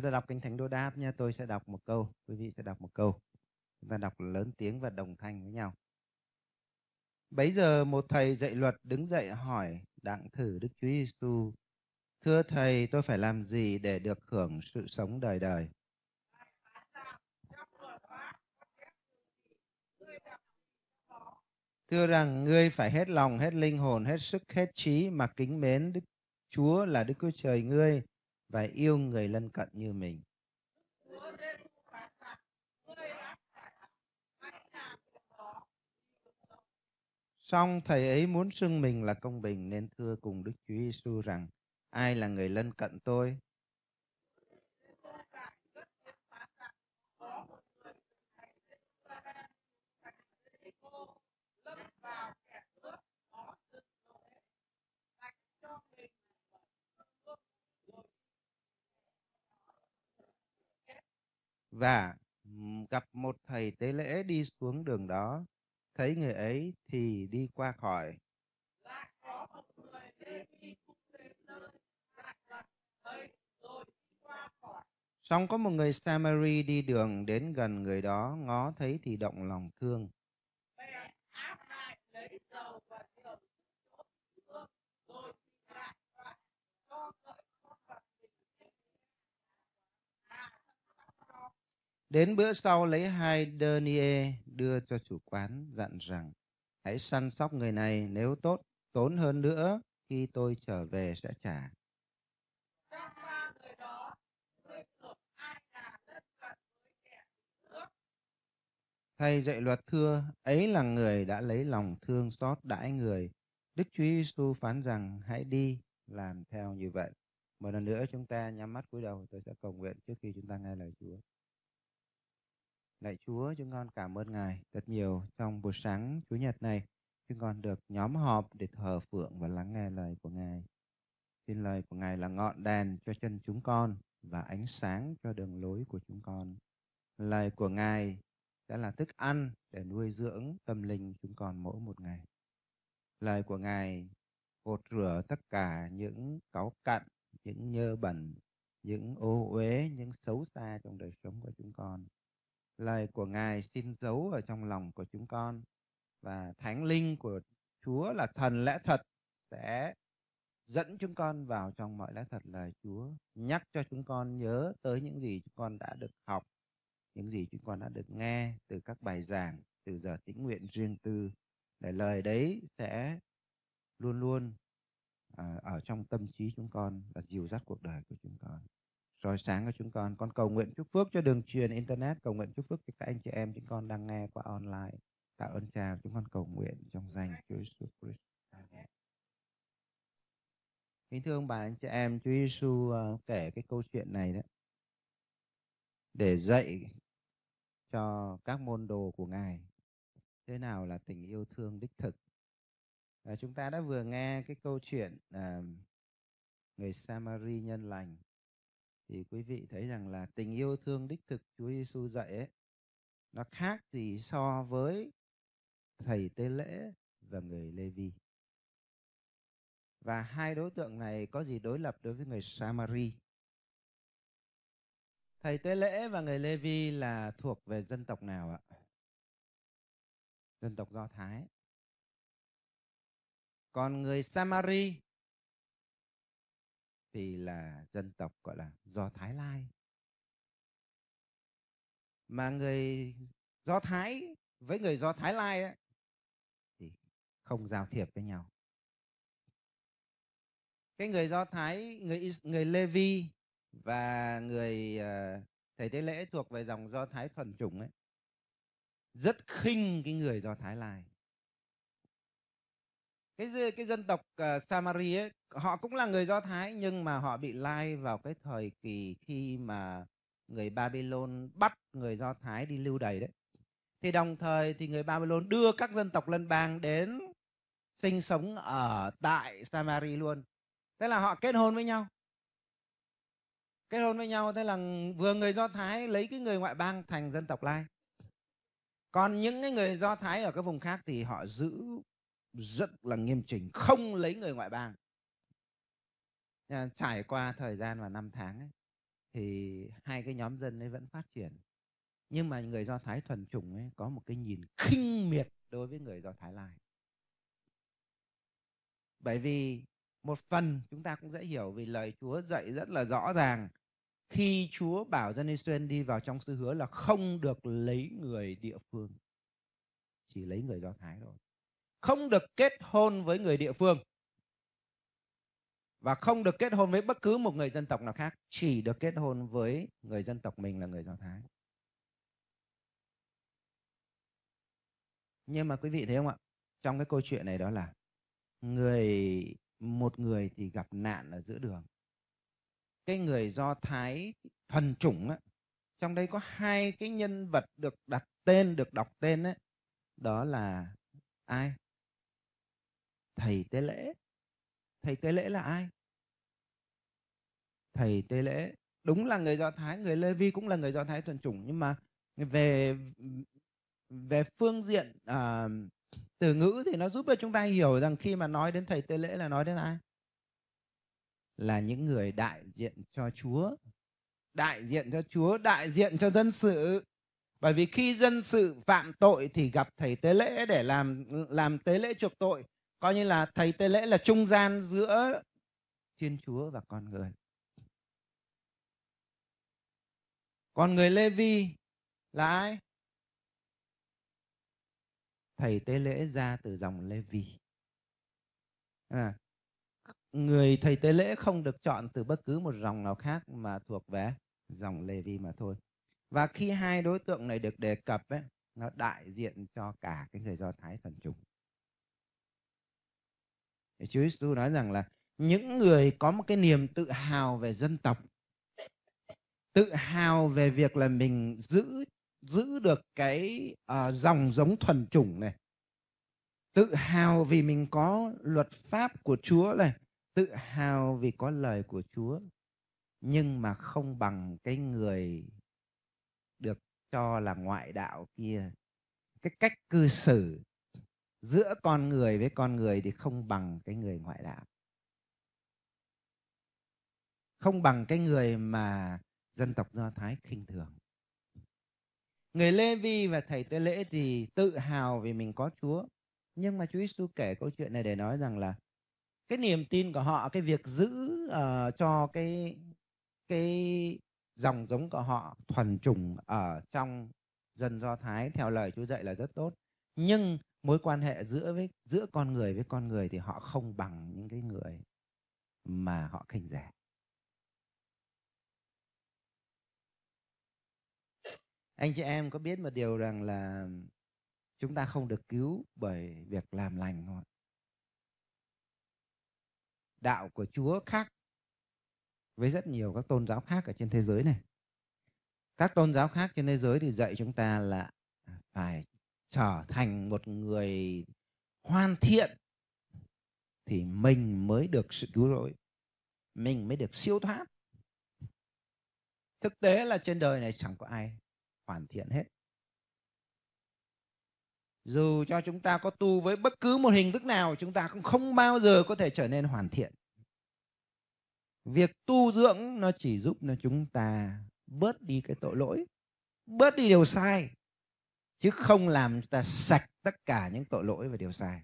Chúng ta đọc Kinh Thánh đối đáp nha. Tôi sẽ đọc một câu, quý vị sẽ đọc một câu. Chúng ta đọc lớn tiếng và đồng thanh với nhau. Bấy giờ một thầy dạy luật đứng dậy hỏi đặng thử Đức Chúa Giêsu: Thưa Thầy, tôi phải làm gì để được hưởng sự sống đời đời? Thưa rằng, ngươi phải hết lòng, hết linh hồn, hết sức, hết trí mà kính mến Đức Chúa là Đức Chúa Trời ngươi và yêu người lân cận như mình. Song thầy ấy muốn xưng mình là công bình nên thưa cùng Đức Chúa Giêsu rằng: Ai là người lân cận tôi? Và gặp một thầy tế lễ đi xuống đường đó, thấy người ấy thì đi qua khỏi. Xong có một người Samari đi đường đến gần người đó, ngó thấy thì động lòng thương. Đến bữa sau lấy 2 denier đưa cho chủ quán, dặn rằng: Hãy săn sóc người này, nếu tốt tốn hơn nữa, khi tôi trở về sẽ trả. Thầy dạy luật thưa: Ấy là người đã lấy lòng thương xót đãi người. Đức Chúa Giêsu phán rằng: Hãy đi làm theo như vậy. Một lần nữa chúng ta nhắm mắt cúi đầu, tôi sẽ cầu nguyện trước khi chúng ta nghe lời Chúa. Lạy Chúa, chúng con cảm ơn Ngài rất nhiều. Trong buổi sáng Chủ nhật này, chúng con được nhóm họp để thờ phượng và lắng nghe lời của Ngài. Xin lời của Ngài là ngọn đèn cho chân chúng con và ánh sáng cho đường lối của chúng con. Lời của Ngài sẽ là thức ăn để nuôi dưỡng tâm linh chúng con mỗi một ngày. Lời của Ngài gột rửa tất cả những cáu cặn, những nhơ bẩn, những ô uế, những xấu xa trong đời sống của chúng con. Lời của Ngài xin giấu ở trong lòng của chúng con, và Thánh Linh của Chúa là thần lẽ thật sẽ dẫn chúng con vào trong mọi lẽ thật lời Chúa, nhắc cho chúng con nhớ tới những gì chúng con đã được học, những gì chúng con đã được nghe từ các bài giảng, từ giờ tĩnh nguyện riêng tư, để lời đấy sẽ luôn luôn ở trong tâm trí chúng con và dìu dắt cuộc đời của chúng con. Rồi sáng của chúng con cầu nguyện chúc phước cho đường truyền Internet, cầu nguyện chúc phước cho các anh chị em chúng con đang nghe qua online. Tạ ơn Cha, chúng con cầu nguyện trong danh Chúa Giêsu Christ. Amen. Kính thưa ông bà, anh chị em, Chúa Giêsu kể cái câu chuyện này đó để dạy cho các môn đồ của Ngài thế nào là tình yêu thương đích thực. Chúng ta đã vừa nghe cái câu chuyện người Samari nhân lành. Thì quý vị thấy rằng là tình yêu thương đích thực Chúa Giêsu dạy ấy, nó khác gì so với thầy tế lễ và người Lê Vi. Và hai đối tượng này có gì đối lập đối với người Samari? Thầy tế lễ và người Lê Vi là thuộc về dân tộc nào ạ? Dân tộc Do Thái. Còn người Samari thì là dân tộc gọi là Do Thái Lai. Mà người Do Thái với người Do Thái Lai ấy, thì không giao thiệp với nhau. Cái người Do Thái, người Lê Vi và người thầy tế lễ thuộc về dòng Do Thái thuần chủng ấy, rất khinh cái người Do Thái Lai. Cái dân tộc Samari ấy, họ cũng là người Do Thái, nhưng mà họ bị lai vào cái thời kỳ khi mà người Babylon bắt người Do Thái đi lưu đày đấy. Thì đồng thời thì người Babylon đưa các dân tộc lân bang đến sinh sống ở tại Samari luôn. Thế là họ kết hôn với nhau. Kết hôn với nhau, thế là vừa người Do Thái lấy cái người ngoại bang thành dân tộc lai. Còn những cái người Do Thái ở các vùng khác thì họ giữ rất là nghiêm chỉnh, không lấy người ngoại bang. Trải qua thời gian và năm tháng ấy, thì hai cái nhóm dân ấy vẫn phát triển. Nhưng mà người Do Thái thuần chủng ấy có một cái nhìn khinh miệt đối với người Do Thái lai. Bởi vì một phần chúng ta cũng dễ hiểu, vì lời Chúa dạy rất là rõ ràng. Khi Chúa bảo dân Israel đi vào trong xứ hứa là không được lấy người địa phương, chỉ lấy người Do Thái thôi. Không được kết hôn với người địa phương, và không được kết hôn với bất cứ một người dân tộc nào khác, chỉ được kết hôn với người dân tộc mình là người Do Thái. Nhưng mà quý vị thấy không ạ, trong cái câu chuyện này đó là một người thì gặp nạn ở giữa đường. Cái người Do Thái thuần chủng á, trong đây có hai cái nhân vật được đặt tên, được đọc tên ấy, đó là ai? Thầy tế lễ. Thầy tế lễ là ai? Thầy tế lễ đúng là người Do Thái, người Lê Vi cũng là người Do Thái thuần chủng, nhưng mà về phương diện từ ngữ thì nó giúp cho chúng ta hiểu rằng khi mà nói đến thầy tế lễ là nói đến ai? Là những người đại diện cho Chúa, đại diện cho Chúa, đại diện cho dân sự. Bởi vì khi dân sự phạm tội thì gặp thầy tế lễ để làm tế lễ chuộc tội. Coi như là thầy tế lễ là trung gian giữa Thiên Chúa và con người. Còn người Lê Vi là ai? Thầy tế lễ ra từ dòng Lê Vi. Người thầy tế lễ không được chọn từ bất cứ một dòng nào khác mà thuộc về dòng Lê Vi mà thôi. Và khi hai đối tượng này được đề cập ấy, nó đại diện cho cả cái người Do Thái thuần chủng. Chúa Giêsu nói rằng là những người có một cái niềm tự hào về dân tộc, tự hào về việc là mình giữ được cái dòng giống thuần chủng này, tự hào vì mình có luật pháp của Chúa này, tự hào vì có lời của Chúa, nhưng mà không bằng cái người được cho là ngoại đạo kia. Cái cách cư xử giữa con người với con người thì không bằng cái người ngoại đạo, không bằng cái người mà dân tộc Do Thái khinh thường. Người Lê Vi và thầy tế lễ thì tự hào vì mình có Chúa, nhưng mà Chúa Giêsu kể câu chuyện này để nói rằng là cái niềm tin của họ, cái việc giữ cho cái dòng giống của họ thuần chủng ở trong dân Do Thái theo lời Chúa dạy là rất tốt, nhưng mối quan hệ giữa con người với con người thì họ không bằng những cái người mà họ khinh rẻ. Anh chị em có biết một điều rằng là chúng ta không được cứu bởi việc làm lành không ạ? Đạo của Chúa khác với rất nhiều các tôn giáo khác ở trên thế giới này. Các tôn giáo khác trên thế giới thì dạy chúng ta là phải trở thành một người hoàn thiện thì mình mới được sự cứu rỗi, mình mới được siêu thoát. Thực tế là trên đời này chẳng có ai hoàn thiện hết. Dù cho chúng ta có tu với bất cứ một hình thức nào, chúng ta cũng không bao giờ có thể trở nên hoàn thiện. Việc tu dưỡng nó chỉ giúp cho chúng ta bớt đi cái tội lỗi, bớt đi điều sai, chứ không làm chúng ta sạch tất cả những tội lỗi và điều sai.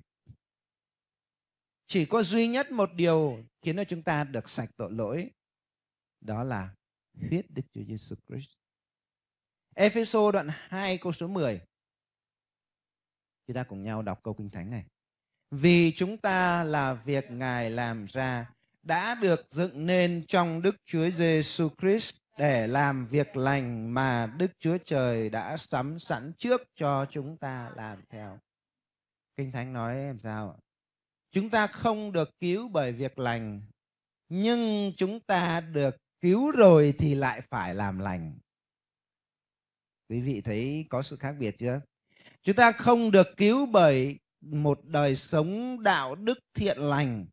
Chỉ có duy nhất một điều khiến cho chúng ta được sạch tội lỗi, đó là huyết Đức Chúa Giêsu Christ. Ê-phê-sô đoạn 2 câu số 10. Chúng ta cùng nhau đọc câu Kinh Thánh này. Vì chúng ta là việc Ngài làm ra, đã được dựng nên trong Đức Chúa Giêsu Christ để làm việc lành mà Đức Chúa Trời đã sắm sẵn trước cho chúng ta làm theo. Kinh Thánh nói làm sao? Chúng ta không được cứu bởi việc lành, nhưng chúng ta được cứu rồi thì lại phải làm lành. Quý vị thấy có sự khác biệt chưa? Chúng ta không được cứu bởi một đời sống đạo đức thiện lành,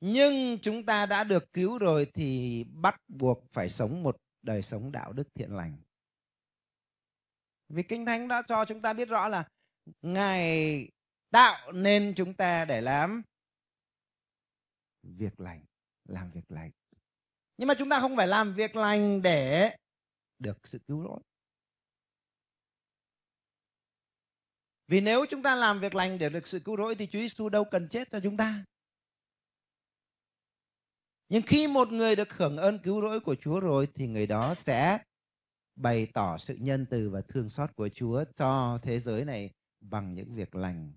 nhưng chúng ta đã được cứu rồi thì bắt buộc phải sống một đời sống đạo đức thiện lành. Vì Kinh Thánh đã cho chúng ta biết rõ là Ngài tạo nên chúng ta để làm việc lành. Nhưng mà chúng ta không phải làm việc lành để được sự cứu rỗi. Vì nếu chúng ta làm việc lành để được sự cứu rỗi thì Chúa Giêsu đâu cần chết cho chúng ta. Nhưng khi một người được hưởng ơn cứu rỗi của Chúa rồi thì người đó sẽ bày tỏ sự nhân từ và thương xót của Chúa cho thế giới này bằng những việc lành.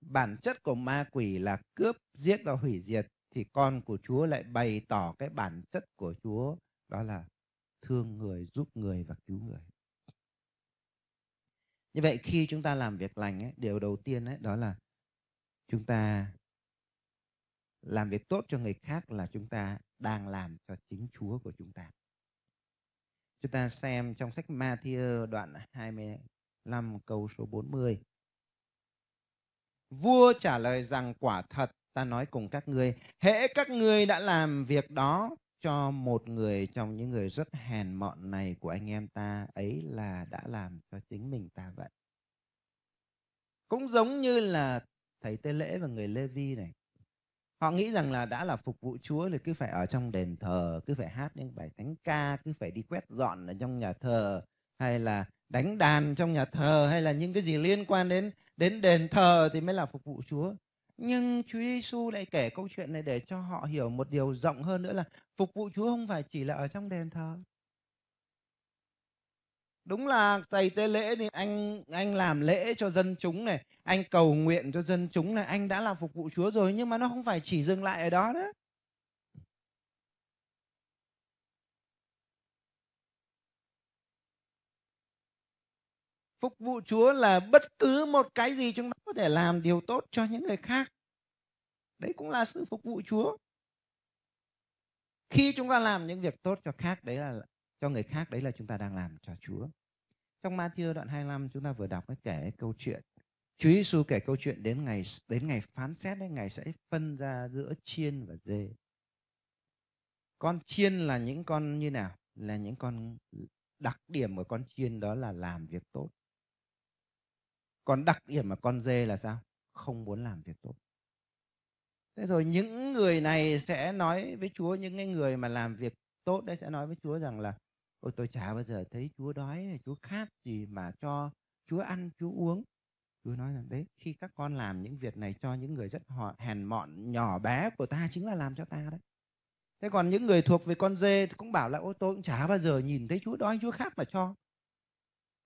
Bản chất của ma quỷ là cướp, giết và hủy diệt, thì con của Chúa lại bày tỏ cái bản chất của Chúa, đó là thương người, giúp người và cứu người. Như vậy khi chúng ta làm việc lành ấy, điều đầu tiên ấy, đó là chúng ta làm việc tốt cho người khác là chúng ta đang làm cho chính Chúa của chúng ta. Chúng ta xem trong sách Ma-thi-ơ đoạn 25 câu số 40. Vua trả lời rằng quả thật ta nói cùng các ngươi, hễ các ngươi đã làm việc đó cho một người trong những người rất hèn mọn này của anh em ta, ấy là đã làm cho chính mình ta vậy. Cũng giống như là thầy Tê Lễ và người Lê Vi này, họ nghĩ rằng là đã là phục vụ Chúa thì cứ phải ở trong đền thờ, cứ phải hát những bài thánh ca, cứ phải đi quét dọn ở trong nhà thờ, hay là đánh đàn trong nhà thờ, hay là những cái gì liên quan đến đền thờ thì mới là phục vụ Chúa. Nhưng Chúa Giêsu lại kể câu chuyện này để cho họ hiểu một điều rộng hơn nữa là phục vụ Chúa không phải chỉ là ở trong đền thờ. Đúng là thầy tế lễ thì anh làm lễ cho dân chúng này, anh cầu nguyện cho dân chúng này, anh đã làm phục vụ Chúa rồi, nhưng mà nó không phải chỉ dừng lại ở đó nữa. Phục vụ Chúa là bất cứ một cái gì chúng ta có thể làm điều tốt cho những người khác. Đấy cũng là sự phục vụ Chúa. Khi chúng ta làm những việc tốt cho khác, đấy là cho người khác, đấy là chúng ta đang làm cho Chúa. Trong Ma-thi-ơ đoạn 25 chúng ta vừa đọc cái kể câu chuyện. Chúa Giêsu kể câu chuyện đến ngày phán xét đấy, Ngài sẽ phân ra giữa chiên và dê. Con chiên là những con như nào? Là những con, đặc điểm của con chiên đó là làm việc tốt. Còn đặc điểm của con dê là sao? Không muốn làm việc tốt. Thế rồi những người này sẽ nói với Chúa, những cái người mà làm việc tốt đấy sẽ nói với Chúa rằng là ôi tôi chả bao giờ thấy Chúa đói, Chúa khát gì mà cho Chúa ăn, Chúa uống. Chúa nói rằng đấy, khi các con làm những việc này cho những người rất hèn mọn, nhỏ bé của ta chính là làm cho ta đấy. Thế còn những người thuộc về con dê cũng bảo là ôi tôi cũng chả bao giờ nhìn thấy Chúa đói, Chúa khát mà cho.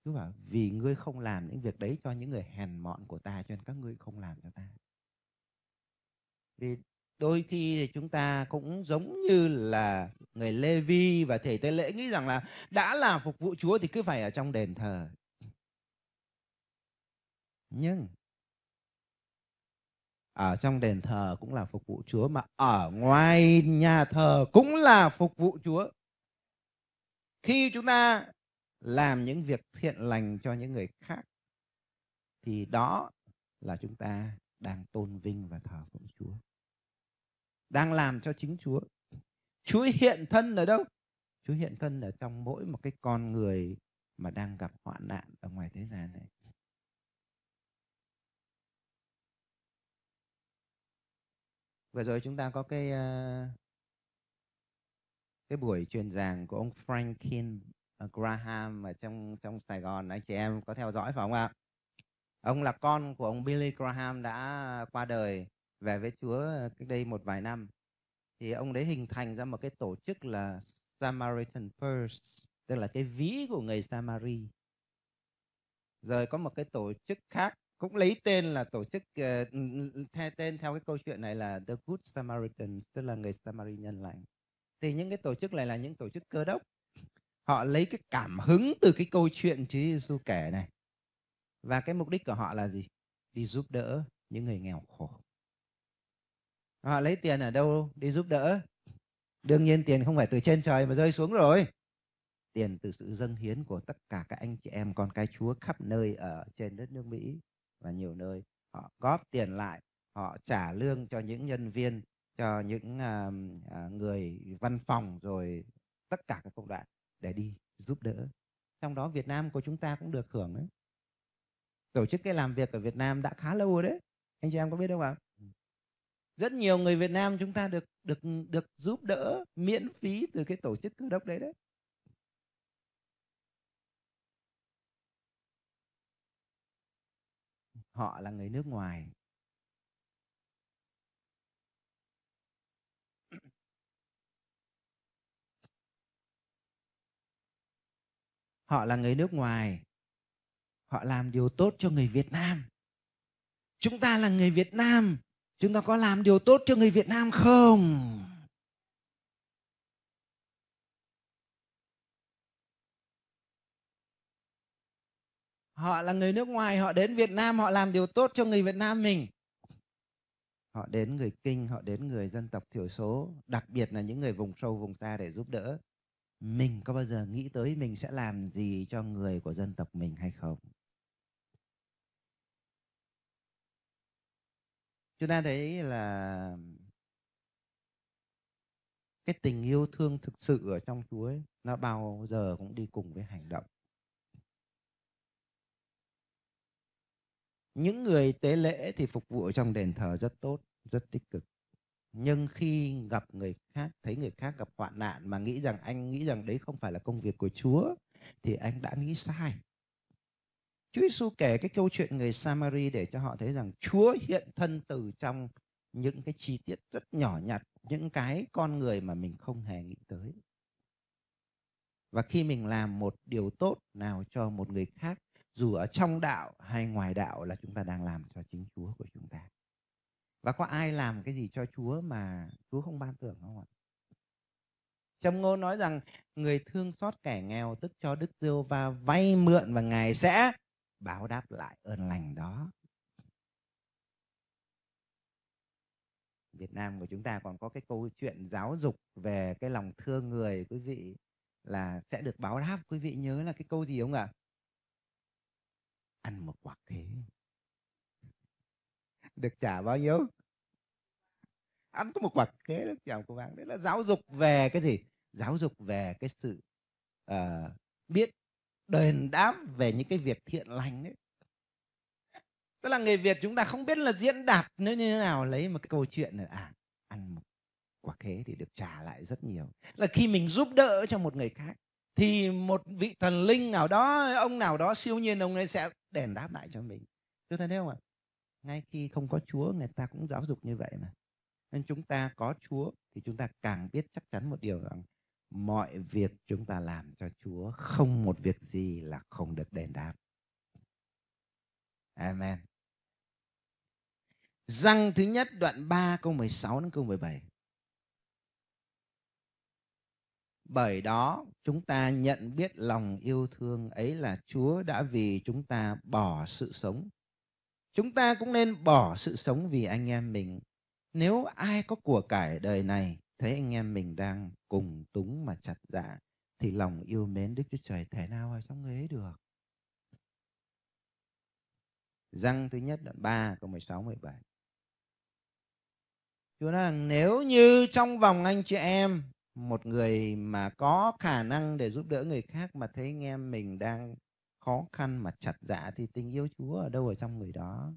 Chúa bảo vì ngươi không làm những việc đấy cho những người hèn mọn của ta cho nên các ngươi không làm cho ta. Vì đôi khi thì chúng ta cũng giống như là người Lê Vi và thầy tế lễ nghĩ rằng là đã là phục vụ Chúa thì cứ phải ở trong đền thờ. Nhưng ở trong đền thờ cũng là phục vụ Chúa, mà ở ngoài nhà thờ cũng là phục vụ Chúa. Khi chúng ta làm những việc thiện lành cho những người khác thì đó là chúng ta đang tôn vinh và thờ phượng Chúa, đang làm cho chính Chúa. Chúa hiện thân ở đâu? Chúa hiện thân ở trong mỗi một cái con người mà đang gặp hoạn nạn ở ngoài thế gian này. Vừa rồi chúng ta có cái buổi truyền giảng của ông Franklin Graham ở trong Sài Gòn. Anh chị em có theo dõi phải không ạ? Ông là con của ông Billy Graham đã qua đời, về với Chúa cách đây một vài năm. Thì ông đấy hình thành ra một cái tổ chức là Samaritan First, tức là cái ví của người Samari. Rồi có một cái tổ chức khác cũng lấy tên là tổ chức tên theo cái câu chuyện này là The Good Samaritan, tức là người Samari nhân lành. Thì những cái tổ chức này là những tổ chức cơ đốc. Họ lấy cái cảm hứng từ cái câu chuyện Chúa Giêsu kể này. Và cái mục đích của họ là gì? Đi giúp đỡ những người nghèo khổ. Họ lấy tiền ở đâu đi giúp đỡ? Đương nhiên tiền không phải từ trên trời mà rơi xuống rồi. Tiền từ sự dâng hiến của tất cả các anh chị em con cái Chúa khắp nơi ở trên đất nước Mỹ và nhiều nơi. Họ góp tiền lại, họ trả lương cho những nhân viên, cho những người văn phòng, rồi tất cả các công đoạn để đi giúp đỡ. Trong đó Việt Nam của chúng ta cũng được hưởng đấy. Tổ chức cái làm việc ở Việt Nam đã khá lâu rồi đấy. Anh chị em có biết đâu ạ? Rất nhiều người Việt Nam chúng ta được giúp đỡ miễn phí từ cái tổ chức Cơ Đốc đấy đấy. Họ là người nước ngoài. Họ là người nước ngoài. Họ làm điều tốt cho người Việt Nam. Chúng ta là người Việt Nam. Chúng ta có làm điều tốt cho người Việt Nam không? Họ là người nước ngoài. Họ đến Việt Nam. Họ làm điều tốt cho người Việt Nam mình. Họ đến người Kinh. Họ đến người dân tộc thiểu số. Đặc biệt là những người vùng sâu vùng xa để giúp đỡ. Mình có bao giờ nghĩ tới mình sẽ làm gì cho người của dân tộc mình hay không? Chúng ta thấy là cái tình yêu thương thực sự ở trong Chúa ấy, nó bao giờ cũng đi cùng với hành động. Những người tế lễ thì phục vụ trong đền thờ rất tốt, rất tích cực. Nhưng khi gặp người khác, thấy người khác gặp hoạn nạn mà nghĩ rằng anh nghĩ rằng đấy không phải là công việc của Chúa thì anh đã nghĩ sai. Chúa Giêsu kể cái câu chuyện người Samari để cho họ thấy rằng Chúa hiện thân từ trong những cái chi tiết rất nhỏ nhặt, những cái con người mà mình không hề nghĩ tới. Và khi mình làm một điều tốt nào cho một người khác, dù ở trong đạo hay ngoài đạo, là chúng ta đang làm cho chính Chúa của chúng ta. Và có ai làm cái gì cho Chúa mà Chúa không ban thưởng không ạ? Châm ngôn nói rằng người thương xót kẻ nghèo tức cho Đức Giê-hô-va vay mượn và Ngài sẽ báo đáp lại ơn lành đó. Việt Nam của chúng ta còn có cái câu chuyện giáo dục về cái lòng thương người, quý vị, là sẽ được báo đáp. Quý vị nhớ là cái câu gì không ạ? Ăn một quả khế được trả bao nhiêu? Ăn có một quả khế được trả của bạn. Đấy là giáo dục về cái gì? Giáo dục về cái sự biết đền đáp về những cái việc thiện lành ấy. Tức là người Việt chúng ta không biết là diễn đạt như thế nào, lấy một cái câu chuyện là ăn một quả khế thì được trả lại rất nhiều. Là khi mình giúp đỡ cho một người khác thì một vị thần linh nào đó, ông nào đó siêu nhiên, ông ấy sẽ đền đáp lại cho mình. Chúng ta thấy không ạ? Ngay khi không có Chúa, người ta cũng giáo dục như vậy mà. Nên chúng ta có Chúa thì chúng ta càng biết chắc chắn một điều rằng mọi việc chúng ta làm cho Chúa, không một việc gì là không được đền đáp. Amen. Răng thứ nhất đoạn 3 câu 16 đến câu 17. Bởi đó chúng ta nhận biết lòng yêu thương ấy là Chúa đã vì chúng ta bỏ sự sống. Chúng ta cũng nên bỏ sự sống vì anh em mình. Nếu ai có của cải đời này, thấy anh em mình đang cùng túng mà chặt dạ, thì lòng yêu mến Đức Chúa Trời thế nào ở trong người ấy được. Răng thứ nhất đoạn 3 câu 16-17. Chúa nói rằng nếu như trong vòng anh chị em, một người mà có khả năng để giúp đỡ người khác mà thấy anh em mình đang khó khăn mà chặt dạ, thì tình yêu Chúa ở đâu ở trong người đó?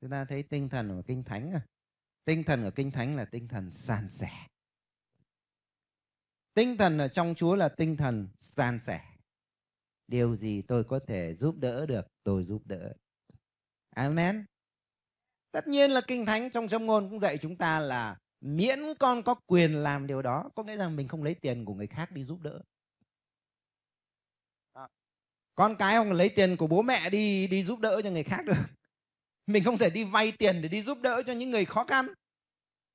Chúng ta thấy tinh thần của Kinh Thánh à? Tinh thần của Kinh Thánh là tinh thần san sẻ. Tinh thần ở trong Chúa là tinh thần san sẻ. Điều gì tôi có thể giúp đỡ được, tôi giúp đỡ. Amen. Tất nhiên là Kinh Thánh trong Châm Ngôn cũng dạy chúng ta là miễn con có quyền làm điều đó, có nghĩa rằng mình không lấy tiền của người khác đi giúp đỡ. Con cái không lấy tiền của bố mẹ đi giúp đỡ cho người khác được. Mình không thể đi vay tiền để đi giúp đỡ cho những người khó khăn.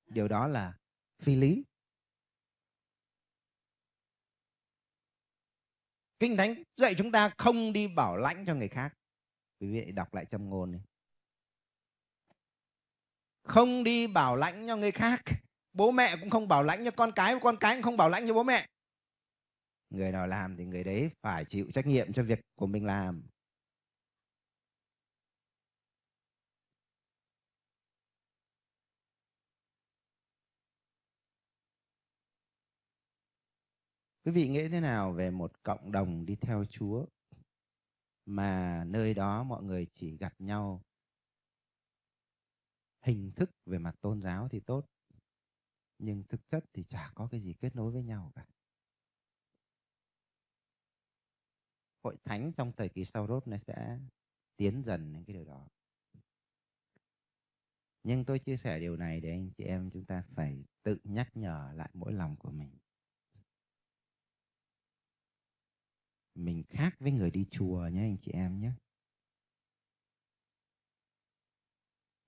Điều đó là phi lý. Kinh Thánh dạy chúng ta không đi bảo lãnh cho người khác. Quý vị đọc lại Châm Ngôn này. Không đi bảo lãnh cho người khác. Bố mẹ cũng không bảo lãnh cho con cái, con cái cũng không bảo lãnh cho bố mẹ. Người nào làm thì người đấy phải chịu trách nhiệm cho việc của mình làm. Quý vị nghĩ thế nào về một cộng đồng đi theo Chúa mà nơi đó mọi người chỉ gặp nhau hình thức về mặt tôn giáo thì tốt, nhưng thực chất thì chả có cái gì kết nối với nhau cả. Hội thánh trong thời kỳ sau rốt này sẽ tiến dần đến cái điều đó. Nhưng tôi chia sẻ điều này để anh chị em chúng ta phải tự nhắc nhở lại mỗi lòng của mình. Mình khác với người đi chùa nhé anh chị em nhé.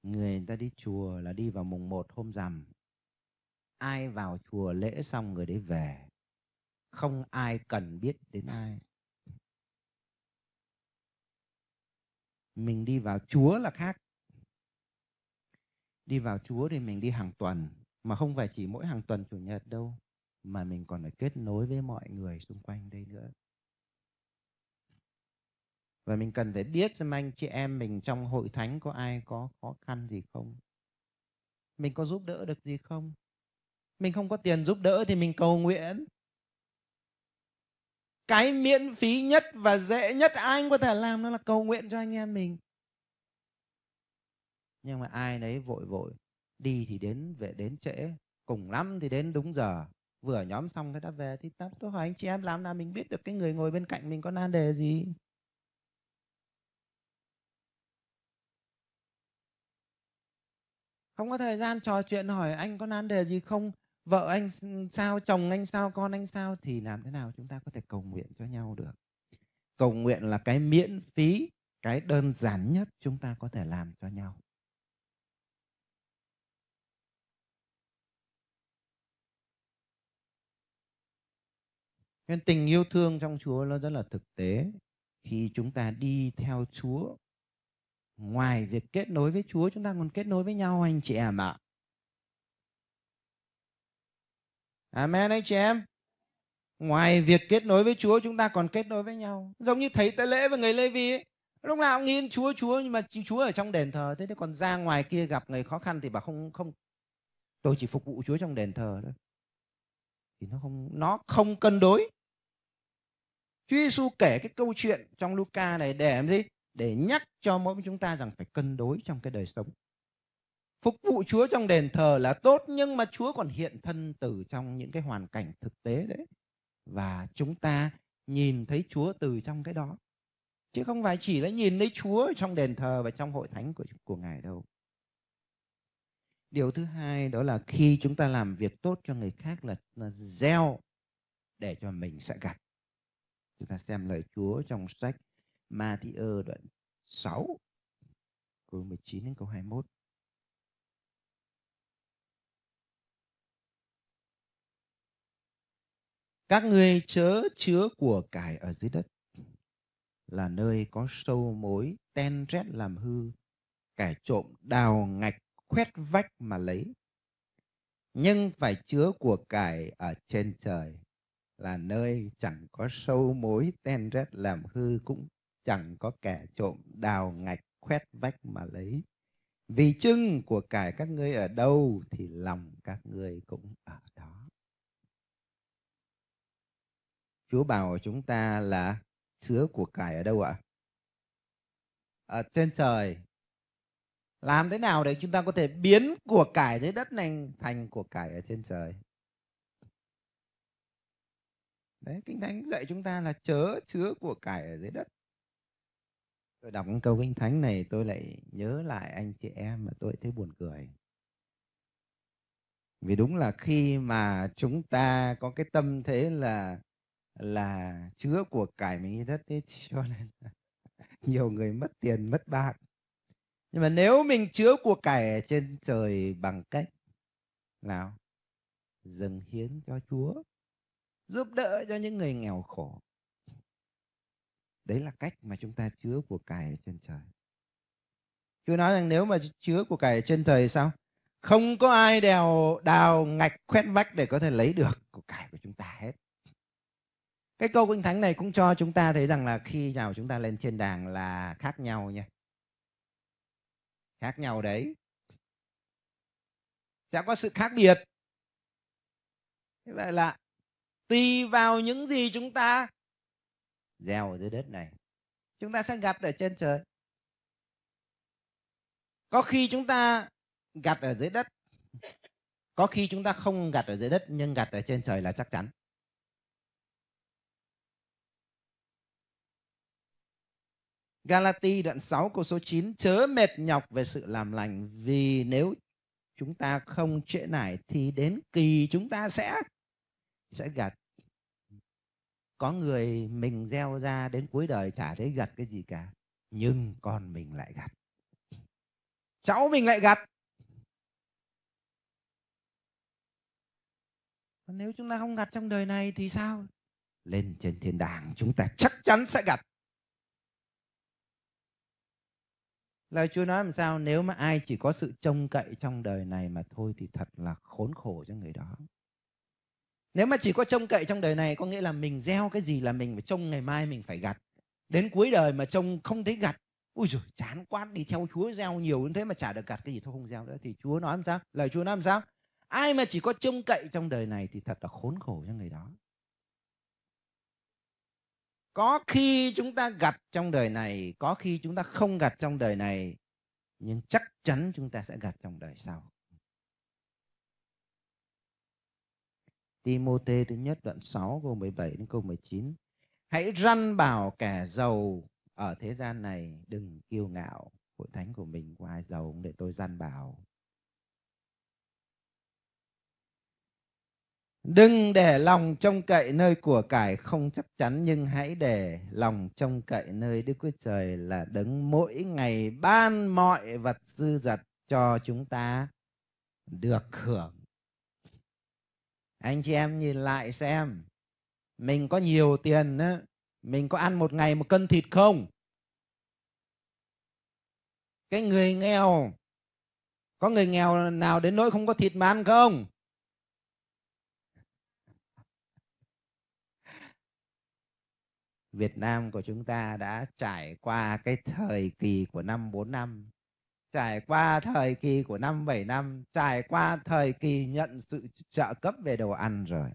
Người ta đi chùa là đi vào mùng 1 hôm rằm. Ai vào chùa lễ xong người đấy về. Không ai cần biết đến ai. Mình đi vào Chúa là khác. Đi vào Chúa thì mình đi hàng tuần. Mà không phải chỉ mỗi hàng tuần Chủ nhật đâu, mà mình còn phải kết nối với mọi người xung quanh đây nữa. Và mình cần phải biết xem anh chị em mình trong hội thánh có ai có khó khăn gì không? Mình có giúp đỡ được gì không? Mình không có tiền giúp đỡ thì mình cầu nguyện. Cái miễn phí nhất và dễ nhất ai có thể làm đó là cầu nguyện cho anh em mình. Nhưng mà ai đấy vội, đi thì đến, về đến trễ, cùng lắm thì đến đúng giờ. Vừa nhóm xong cái đã về thì tôi hỏi anh chị em làm nào mình biết được cái người ngồi bên cạnh mình có nan đề gì? Không có thời gian trò chuyện hỏi anh có nan đề gì không? Vợ anh sao, chồng anh sao, con anh sao? Thì làm thế nào chúng ta có thể cầu nguyện cho nhau được? Cầu nguyện là cái miễn phí, cái đơn giản nhất chúng ta có thể làm cho nhau. Nên tình yêu thương trong Chúa nó rất là thực tế. Khi chúng ta đi theo Chúa, ngoài việc kết nối với Chúa, chúng ta còn kết nối với nhau anh chị em ạ. Amen anh chị em. Ngoài việc kết nối với Chúa, chúng ta còn kết nối với nhau. Giống như thầy tế lễ và người Lê Vi ấy, lúc nào cũng nghĩ Chúa Chúa, nhưng mà Chúa ở trong đền thờ. Thế còn ra ngoài kia gặp người khó khăn thì bảo không, tôi chỉ phục vụ Chúa trong đền thờ thôi. Thì nó không cân đối. Chúa Giêsu kể cái câu chuyện trong Luca này để làm gì? Để nhắc cho mỗi chúng ta rằng phải cân đối trong cái đời sống. Phục vụ Chúa trong đền thờ là tốt, nhưng mà Chúa còn hiện thân từ trong những cái hoàn cảnh thực tế đấy. Và chúng ta nhìn thấy Chúa từ trong cái đó. Chứ không phải chỉ là nhìn thấy Chúa trong đền thờ và trong hội thánh của Ngài đâu. Điều thứ hai đó là khi chúng ta làm việc tốt cho người khác là gieo để cho mình sẽ gặt. Chúng ta xem lời Chúa trong sách Ma-thi-ơ đoạn 6 câu 19 đến câu 21. Các ngươi chớ chứa của cải ở dưới đất, là nơi có sâu mối, ten rét làm hư, kẻ trộm đào ngạch khoét vách mà lấy. Nhưng phải chứa của cải ở trên trời, là nơi chẳng có sâu mối, ten rét làm hư, cũng chẳng có kẻ trộm đào ngạch khoét vách mà lấy. Vì chưng của cải các ngươi ở đâu thì lòng các ngươi cũng ở đó. Chúa bảo chúng ta là chứa của cải ở đâu ạ? Ở trên trời. Làm thế nào để chúng ta có thể biến của cải dưới đất này thành của cải ở trên trời? Đấy, Kinh Thánh dạy chúng ta là chớ chứa của cải ở dưới đất. Tôi đọc câu Kinh Thánh này tôi lại nhớ lại anh chị em mà tôi thấy buồn cười. Vì đúng là khi mà chúng ta có cái tâm thế là chứa của cải mình như đất thế, cho nên nhiều người mất tiền, mất bạc. Nhưng mà nếu mình chứa của cải trên trời bằng cách nào? Dâng hiến cho Chúa, giúp đỡ cho những người nghèo khổ. Đấy là cách mà chúng ta chứa của cải ở trên trời. Chúa nói rằng nếu mà chứa của cải ở trên trời sao? Không có ai đào ngạch khoét vách để có thể lấy được của cải của chúng ta hết. Cái câu Kinh Thánh này cũng cho chúng ta thấy rằng là khi nào chúng ta lên thiên đàng là khác nhau nha. Khác nhau đấy. Sẽ có sự khác biệt. Thế vậy là tùy vào những gì chúng ta gieo ở dưới đất này, chúng ta sẽ gặt ở trên trời. Có khi chúng ta gặt ở dưới đất. Có khi chúng ta không gặt ở dưới đất, nhưng gặt ở trên trời là chắc chắn. Galati đoạn 6 câu số 9: chớ mệt nhọc về sự làm lành, vì nếu chúng ta không trễ nải thì đến kỳ chúng ta sẽ gặt. Có người mình gieo ra đến cuối đời chả thấy gặt cái gì cả, nhưng con mình lại gặt, cháu mình lại gặt. Nếu chúng ta không gặt trong đời này thì sao? Lên trên thiên đàng chúng ta chắc chắn sẽ gặt. Lời Chúa nói làm sao? Nếu mà ai chỉ có sự trông cậy trong đời này mà thôi thì thật là khốn khổ cho người đó. Nếu mà chỉ có trông cậy trong đời này, có nghĩa là mình gieo cái gì là mình phải trông ngày mai mình phải gặt. Đến cuối đời mà trông không thấy gặt, ui giời, chán quá, đi theo Chúa gieo nhiều như thế mà chả được gặt cái gì, thôi không gieo nữa. Thì Chúa nói làm sao? Lời Chúa nói làm sao? Ai mà chỉ có trông cậy trong đời này thì thật là khốn khổ cho người đó. Có khi chúng ta gặt trong đời này, có khi chúng ta không gặt trong đời này, nhưng chắc chắn chúng ta sẽ gặt trong đời sau. Ti-mô-thê thứ nhất đoạn 6 câu 17 đến câu 19: hãy răn bảo kẻ giàu ở thế gian này, đừng kiêu ngạo. Hội thánh của mình có ai giàu để tôi răn bảo. Đừng để lòng trông cậy nơi của cải không chắc chắn, nhưng hãy để lòng trông cậy nơi Đức Chúa Trời là đấng mỗi ngày ban mọi vật dư dật cho chúng ta được hưởng. Anh chị em nhìn lại xem, mình có nhiều tiền á, mình có ăn một ngày một cân thịt không? Cái người nghèo, có người nghèo nào đến nỗi không có thịt mà ăn không? Việt Nam của chúng ta đã trải qua cái thời kỳ của năm 4 năm, trải qua thời kỳ của năm 7 năm, trải qua thời kỳ nhận sự trợ cấp về đồ ăn rồi.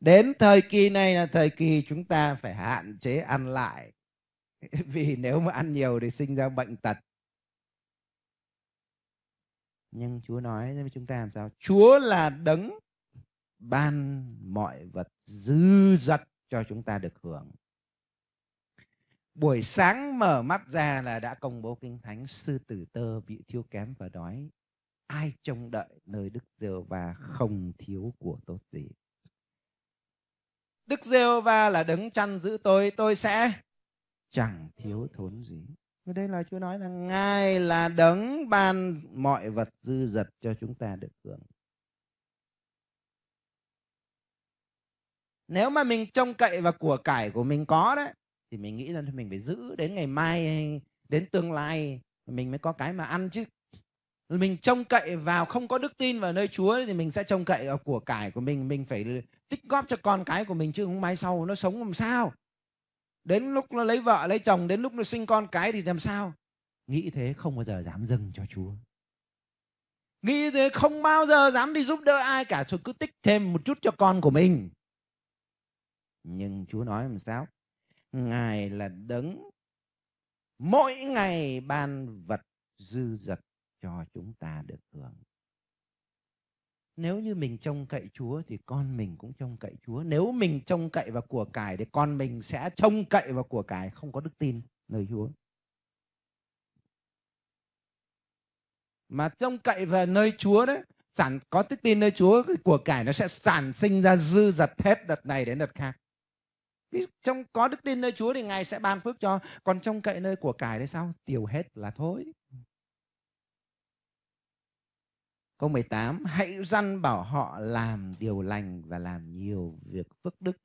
Đến thời kỳ này là thời kỳ chúng ta phải hạn chế ăn lại, vì nếu mà ăn nhiều thì sinh ra bệnh tật. Nhưng Chúa nói với chúng ta làm sao? Chúa là đấng ban mọi vật dư dật cho chúng ta được hưởng. Buổi sáng mở mắt ra là đã công bố Kinh Thánh: sư tử tơ bị thiếu kém và đói, ai trông đợi nơi Đức Giê-hô-va không thiếu của tốt gì. Đức Giê-hô-va là đấng chăn giữ tôi sẽ chẳng thiếu thốn gì. Đây là Chúa nói là Ngài là đấng ban mọi vật dư dật cho chúng ta được hưởng. Nếu mà mình trông cậy vào của cải của mình có đấy, thì mình nghĩ là mình phải giữ đến ngày mai, đến tương lai mình mới có cái mà ăn chứ. Mình trông cậy vào, không có đức tin vào nơi Chúa thì mình sẽ trông cậy vào của cải của mình. Mình phải tích góp cho con cái của mình chứ không mai sau nó sống làm sao. Đến lúc nó lấy vợ, lấy chồng, đến lúc nó sinh con cái thì làm sao. Nghĩ thế không bao giờ dám dâng cho Chúa. Nghĩ thế không bao giờ dám đi giúp đỡ ai cả, rồi cứ tích thêm một chút cho con của mình. Nhưng Chúa nói làm sao? Ngài là đấng mỗi ngày ban vật dư dật cho chúng ta được hưởng. Nếu như mình trông cậy Chúa thì con mình cũng trông cậy Chúa. Nếu mình trông cậy vào của cải thì con mình sẽ trông cậy vào của cải, không có đức tin nơi Chúa. Mà trông cậy vào nơi Chúa đấy, có đức tin nơi Chúa, của cải nó sẽ sản sinh ra dư dật hết đợt này đến đợt khác. Trong có đức tin nơi Chúa thì Ngài sẽ ban phước cho. Còn trông cậy nơi của cải đấy sao? Tiêu hết là thôi. Câu 18: hãy răn bảo họ làm điều lành và làm nhiều việc phước đức,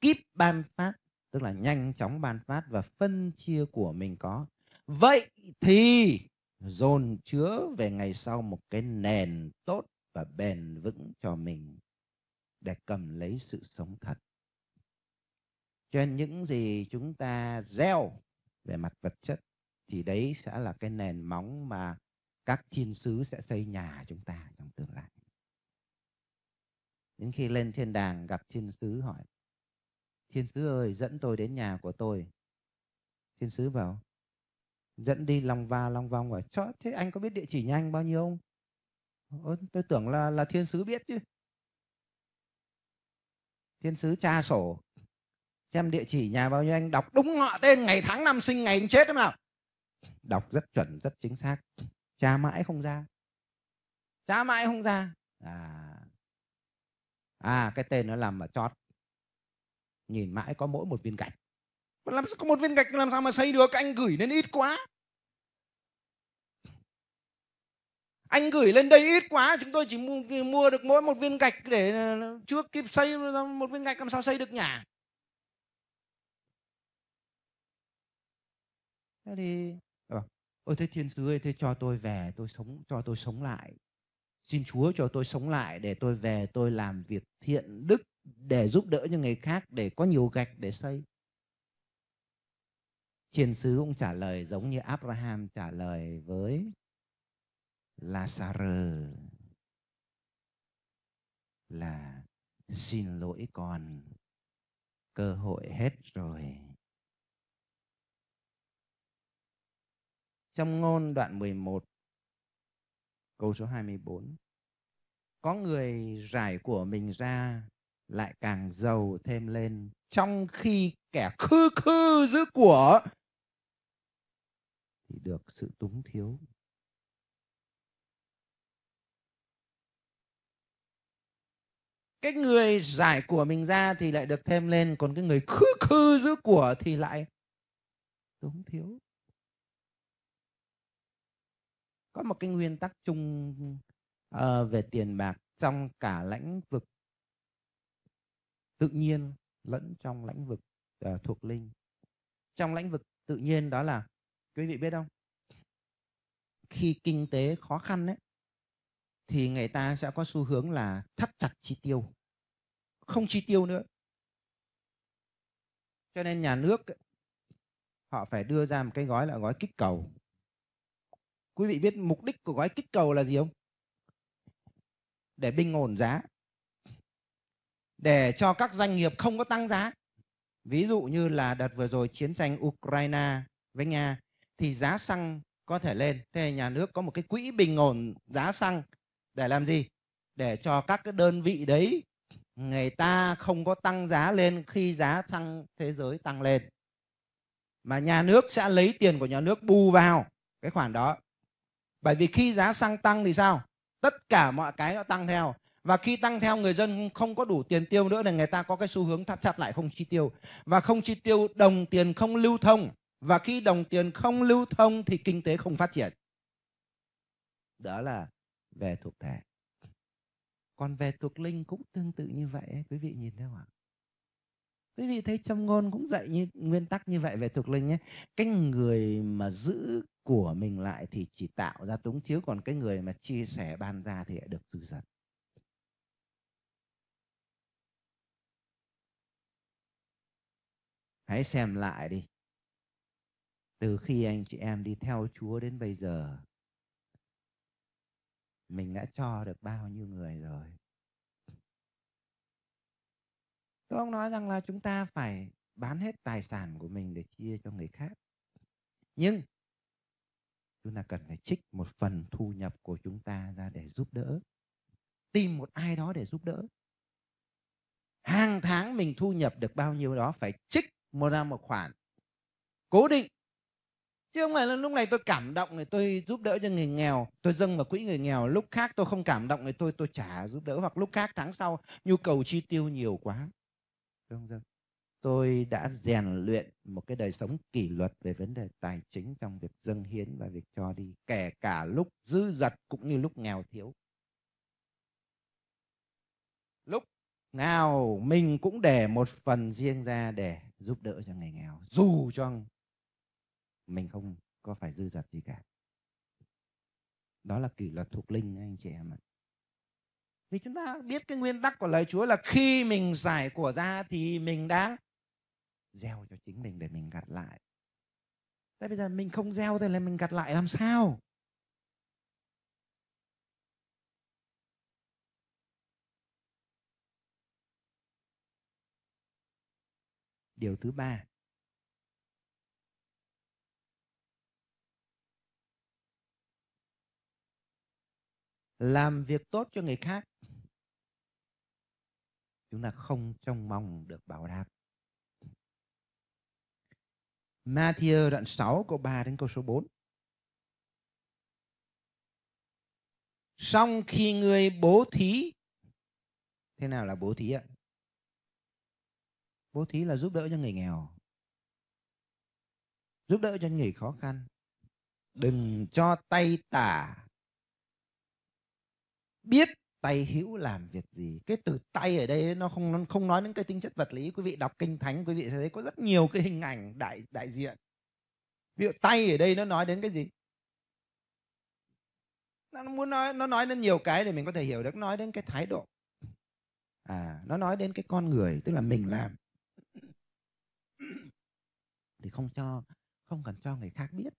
kíp ban phát, tức là nhanh chóng ban phát và phân chia của mình có. Vậy thì dồn chứa về ngày sau một cái nền tốt và bền vững cho mình để cầm lấy sự sống thật. Cho nên những gì chúng ta gieo về mặt vật chất thì đấy sẽ là cái nền móng mà các thiên sứ sẽ xây nhà chúng ta trong tương lai. Đến khi lên thiên đàng gặp thiên sứ hỏi: thiên sứ ơi, dẫn tôi đến nhà của tôi. Thiên sứ bảo: dẫn đi lòng vào lòng vòng ở chỗ. Thế anh có biết địa chỉ nhà anh bao nhiêu không? Tôi tưởng là thiên sứ biết chứ. Thiên sứ tra sổ xem địa chỉ nhà bao nhiêu, anh đọc đúng ngọ tên, ngày tháng năm sinh, ngày anh chết đúng nào. Đọc rất chuẩn, rất chính xác. Tra mãi không ra. Tra mãi không ra. Cái tên nó làm mà chót. Nhìn mãi có mỗi một viên gạch. Làm có một viên gạch làm sao mà xây được? Anh gửi lên ít quá. Anh gửi lên đây ít quá. Chúng tôi chỉ mua được mỗi một viên gạch để chưa kịp xây một viên gạch, làm sao xây được nhà? Thế thì ôi thế thiên sứ ơi, thế cho tôi về, tôi sống, cho tôi sống lại. Xin Chúa cho tôi sống lại để tôi về tôi làm việc thiện đức, để giúp đỡ những người khác, để có nhiều gạch để xây. Thiên sứ cũng trả lời giống như Abraham trả lời với Lazarus là xin lỗi con, cơ hội hết rồi. Trong Ngôn đoạn 11 câu số 24, có người rải của mình ra lại càng giàu thêm lên, trong khi kẻ khư khư giữ của thì được sự túng thiếu. Cái người giải của mình ra thì lại được thêm lên, còn cái người khư khư giữ của thì lại túng thiếu. Có một cái nguyên tắc chung về tiền bạc trong cả lãnh vực tự nhiên lẫn trong lãnh vực thuộc linh. Trong lãnh vực tự nhiên đó là, quý vị biết không, khi kinh tế khó khăn ấy, thì người ta sẽ có xu hướng là thắt chặt chi tiêu, không chi tiêu nữa. Cho nên nhà nước họ phải đưa ra một cái gói là gói kích cầu. Quý vị biết mục đích của gói kích cầu là gì không? Để bình ổn giá, để cho các doanh nghiệp không có tăng giá. Ví dụ như là đợt vừa rồi chiến tranh Ukraine với Nga thì giá xăng có thể lên. Thế nhà nước có một cái quỹ bình ổn giá xăng để làm gì? Để cho các cái đơn vị đấy người ta không có tăng giá lên khi giá xăng thế giới tăng lên. Mà nhà nước sẽ lấy tiền của nhà nước bù vào cái khoản đó. Bởi vì khi giá xăng tăng thì sao? Tất cả mọi cái nó tăng theo. Và khi tăng theo người dân không có đủ tiền tiêu nữa, thì người ta có cái xu hướng thắt chặt lại, không chi tiêu. Và không chi tiêu, đồng tiền không lưu thông. Và khi đồng tiền không lưu thông thì kinh tế không phát triển. Đó là về thuộc thể. Còn về thuộc linh cũng tương tự như vậy. Quý vị nhìn thấy không ạ? Quý vị thấy trong Ngôn cũng dạy như nguyên tắc như vậy về thuộc linh nhé. Cái người mà giữ của mình lại thì chỉ tạo ra túng thiếu, còn cái người mà chia sẻ ban ra thì lại được dư dật. Hãy xem lại đi. Từ khi anh chị em đi theo Chúa đến bây giờ, mình đã cho được bao nhiêu người rồi? Tôi không nói rằng là chúng ta phải bán hết tài sản của mình để chia cho người khác. Nhưng chúng ta cần phải trích một phần thu nhập của chúng ta ra để giúp đỡ. Tìm một ai đó để giúp đỡ. Hàng tháng mình thu nhập được bao nhiêu đó phải trích một khoản cố định. Chứ không phải là lúc này tôi cảm động thì tôi giúp đỡ cho người nghèo, tôi dâng vào quỹ người nghèo. Lúc khác tôi không cảm động thì tôi chả giúp đỡ. Hoặc lúc khác tháng sau nhu cầu chi tiêu nhiều quá, tôi đã rèn luyện một cái đời sống kỷ luật về vấn đề tài chính trong việc dâng hiến và việc cho đi, kể cả lúc dư dật cũng như lúc nghèo thiếu. Lúc nào mình cũng để một phần riêng ra để giúp đỡ cho người nghèo, dù cho mình không có phải dư dật gì cả. Đó là kỷ luật thuộc linh anh chị em ạ. Vì chúng ta biết cái nguyên tắc của lời Chúa là khi mình giải của ra thì mình đang gieo cho chính mình để mình gặt lại. Thế bây giờ mình không gieo thì là mình gặt lại làm sao? Điều thứ ba, làm việc tốt cho người khác, chúng ta không trông mong được báo đáp. Ma-thi-ơ đoạn 6 câu 3 đến câu số 4. Xong khi người bố thí. Thế nào là bố thí ạ? Bố thí là giúp đỡ cho người nghèo, giúp đỡ cho người khó khăn. Đừng cho tay tả biết tay hữu làm việc gì. Cái từ tay ở đây nó không nói đến cái tính chất vật lý. Quý vị đọc Kinh Thánh, quý vị sẽ thấy có rất nhiều cái hình ảnh đại diện. Ví dụ tay ở đây nó nói đến cái gì? Nó nói đến nhiều cái để mình có thể hiểu được. Nó nói đến cái thái độ. Nó nói đến cái con người, tức là mình làm. Thì không cần cho người khác biết.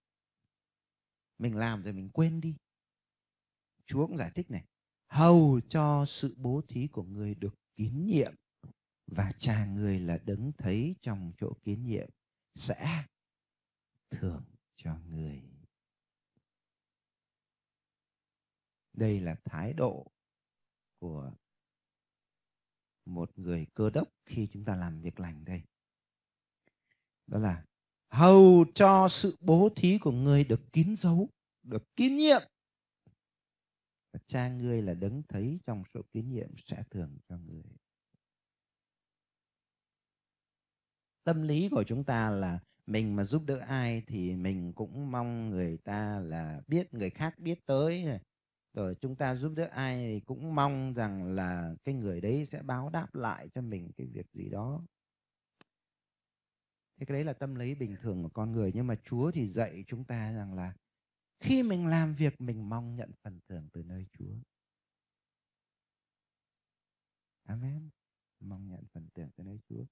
Mình làm rồi mình quên đi. Chúa cũng giải thích này. Hầu cho sự bố thí của người được kín nhiệm, và Cha người là đấng thấy trong chỗ kín nhiệm sẽ thưởng cho người. Đây là thái độ của một người cơ đốc khi chúng ta làm việc lành đây. Đó là hầu cho sự bố thí của người được kín dấu, được kín nhiệm. Và Cha ngươi là đấng thấy trong sự kín nhiệm sẽ thưởng cho người. Tâm lý của chúng ta là mình mà giúp đỡ ai thì mình cũng mong người ta là biết, người khác biết tới này. Rồi chúng ta giúp đỡ ai thì cũng mong rằng là cái người đấy sẽ báo đáp lại cho mình cái việc gì đó. Thế cái đấy là tâm lý bình thường của con người. Nhưng mà Chúa thì dạy chúng ta rằng là khi mình làm việc, mình mong nhận phần thưởng từ nơi Chúa. Amen. Mong nhận phần thưởng từ nơi Chúa.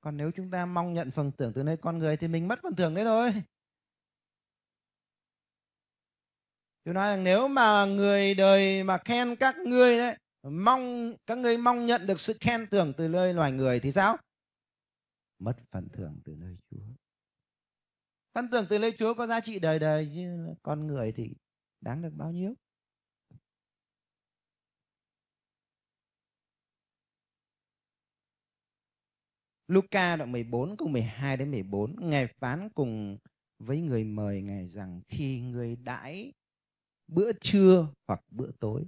Còn nếu chúng ta mong nhận phần thưởng từ nơi con người thì mình mất phần thưởng đấy thôi. Tôi nói rằng nếu mà người đời mà khen các ngươi đấy, các ngươi mong nhận được sự khen thưởng từ nơi loài người thì sao? Mất phần thưởng từ nơi Chúa. Phần thưởng từ nơi Chúa có giá trị đời đời, chứ con người thì đáng được bao nhiêu? Luca đoạn 14 câu 12 đến 14, Ngài phán cùng với người mời Ngài rằng khi người đãi bữa trưa hoặc bữa tối,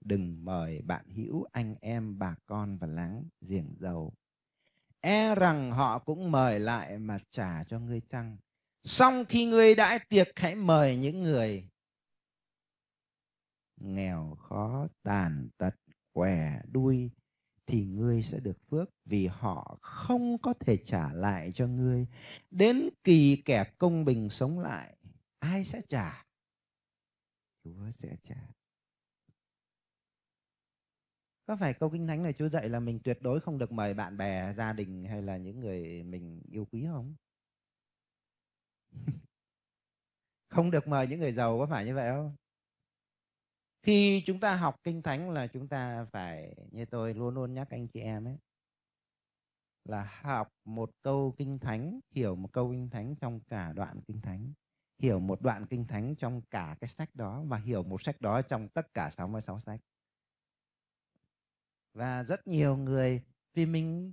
đừng mời bạn hữu, anh em, bà con và láng giềng giàu, e rằng họ cũng mời lại mà trả cho ngươi chăng. Xong khi ngươi đãi tiệc, hãy mời những người nghèo khó, tàn tật, què đuôi, thì ngươi sẽ được phước, vì họ không có thể trả lại cho ngươi. Đến kỳ kẻ công bình sống lại, ai sẽ trả? Chúa sẽ trả. Có phải câu Kinh Thánh này Chúa dạy là mình tuyệt đối không được mời bạn bè, gia đình hay là những người mình yêu quý không? Không được mời những người giàu, có phải như vậy không? Khi chúng ta học Kinh Thánh là chúng ta phải, như tôi luôn luôn nhắc anh chị em ấy, là học một câu Kinh Thánh, hiểu một câu Kinh Thánh trong cả đoạn Kinh Thánh, hiểu một đoạn Kinh Thánh trong cả cái sách đó, và hiểu một sách đó trong tất cả 66 sách. Và rất nhiều người, vì mình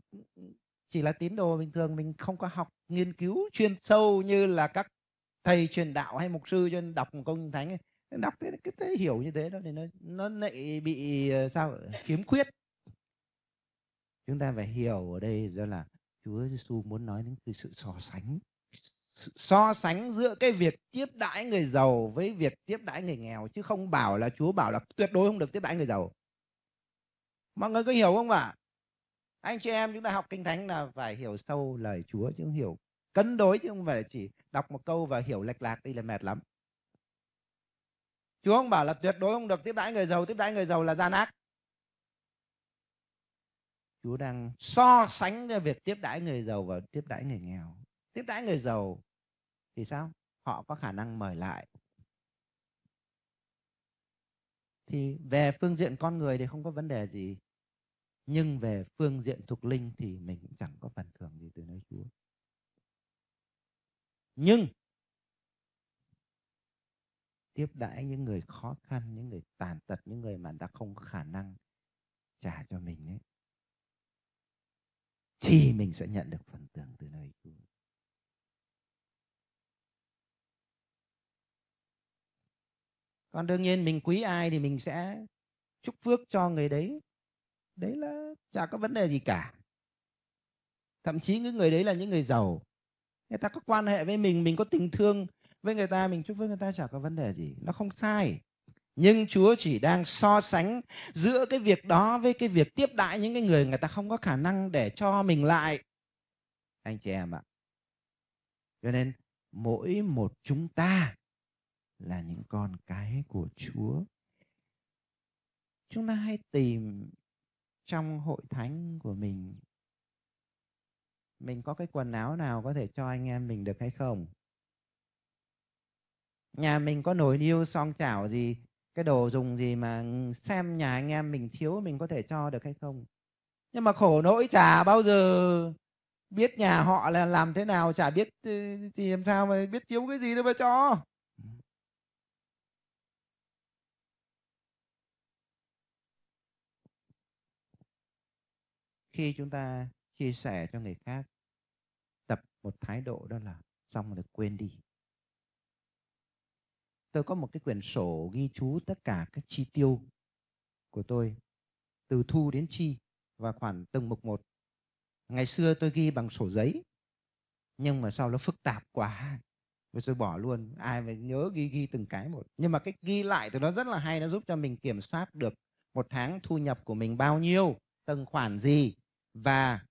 chỉ là tín đồ bình thường, mình không có học nghiên cứu chuyên sâu như là các thầy truyền đạo hay mục sư, cho nên đọc câu Kinh Thánh ấy, đọc thế cứ thế hiểu như thế đó thì nó lại bị sao khiếm khuyết. Chúng ta phải hiểu ở đây đó là Chúa Giêsu muốn nói đến sự so sánh giữa cái việc tiếp đãi người giàu với việc tiếp đãi người nghèo, chứ không bảo là Chúa bảo là tuyệt đối không được tiếp đãi người giàu. Mọi người có hiểu không ạ? Anh chị em chúng ta học Kinh Thánh là phải hiểu sâu lời Chúa, chứ không hiểu cân đối, chứ không phải chỉ đọc một câu và hiểu lệch lạc đi là mệt lắm. Chúa không bảo là tuyệt đối không được tiếp đãi người giàu là gian ác. Chúa đang so sánh cái việc tiếp đãi người giàu và tiếp đãi người nghèo. Tiếp đãi người giàu thì sao? Họ có khả năng mời lại. Thì về phương diện con người thì không có vấn đề gì. Nhưng về phương diện thuộc linh thì mình cũng chẳng có phần thưởng gì từ nơi Chúa. Nhưng tiếp đãi những người khó khăn, những người tàn tật, những người mà đã không có khả năng trả cho mình ấy, thì mình sẽ nhận được phần thưởng từ nơi Chúa. Còn đương nhiên mình quý ai thì mình sẽ chúc phước cho người đấy. Đấy là chả có vấn đề gì cả. Thậm chí những người đấy là những người giàu, người ta có quan hệ với mình có tình thương với người ta, mình chúc phước người ta chả có vấn đề gì. Nó không sai. Nhưng Chúa chỉ đang so sánh giữa cái việc đó với cái việc tiếp đãi những cái người ta không có khả năng để cho mình lại. Anh chị em ạ. Cho nên mỗi một chúng ta là những con cái của Chúa. Chúng ta hãy tìm trong hội thánh của mình có cái quần áo nào có thể cho anh em mình được hay không? Nhà mình có nồi niêu song chảo gì, cái đồ dùng gì mà xem nhà anh em mình thiếu mình có thể cho được hay không? Nhưng mà khổ nỗi chả bao giờ biết nhà họ là làm thế nào, chả biết thì làm sao mà biết thiếu cái gì đâu mà cho. Khi chúng ta chia sẻ cho người khác, tập một thái độ đó là xong rồi quên đi. Tôi có một cái quyển sổ ghi chú tất cả các chi tiêu của tôi, từ thu đến chi, và khoản từng mục một. Ngày xưa tôi ghi bằng sổ giấy, nhưng mà sau nó phức tạp quá, tôi bỏ luôn. Ai mà nhớ ghi từng cái một. Nhưng mà cái ghi lại từ nó rất là hay, nó giúp cho mình kiểm soát được một tháng thu nhập của mình bao nhiêu, từng khoản gì, và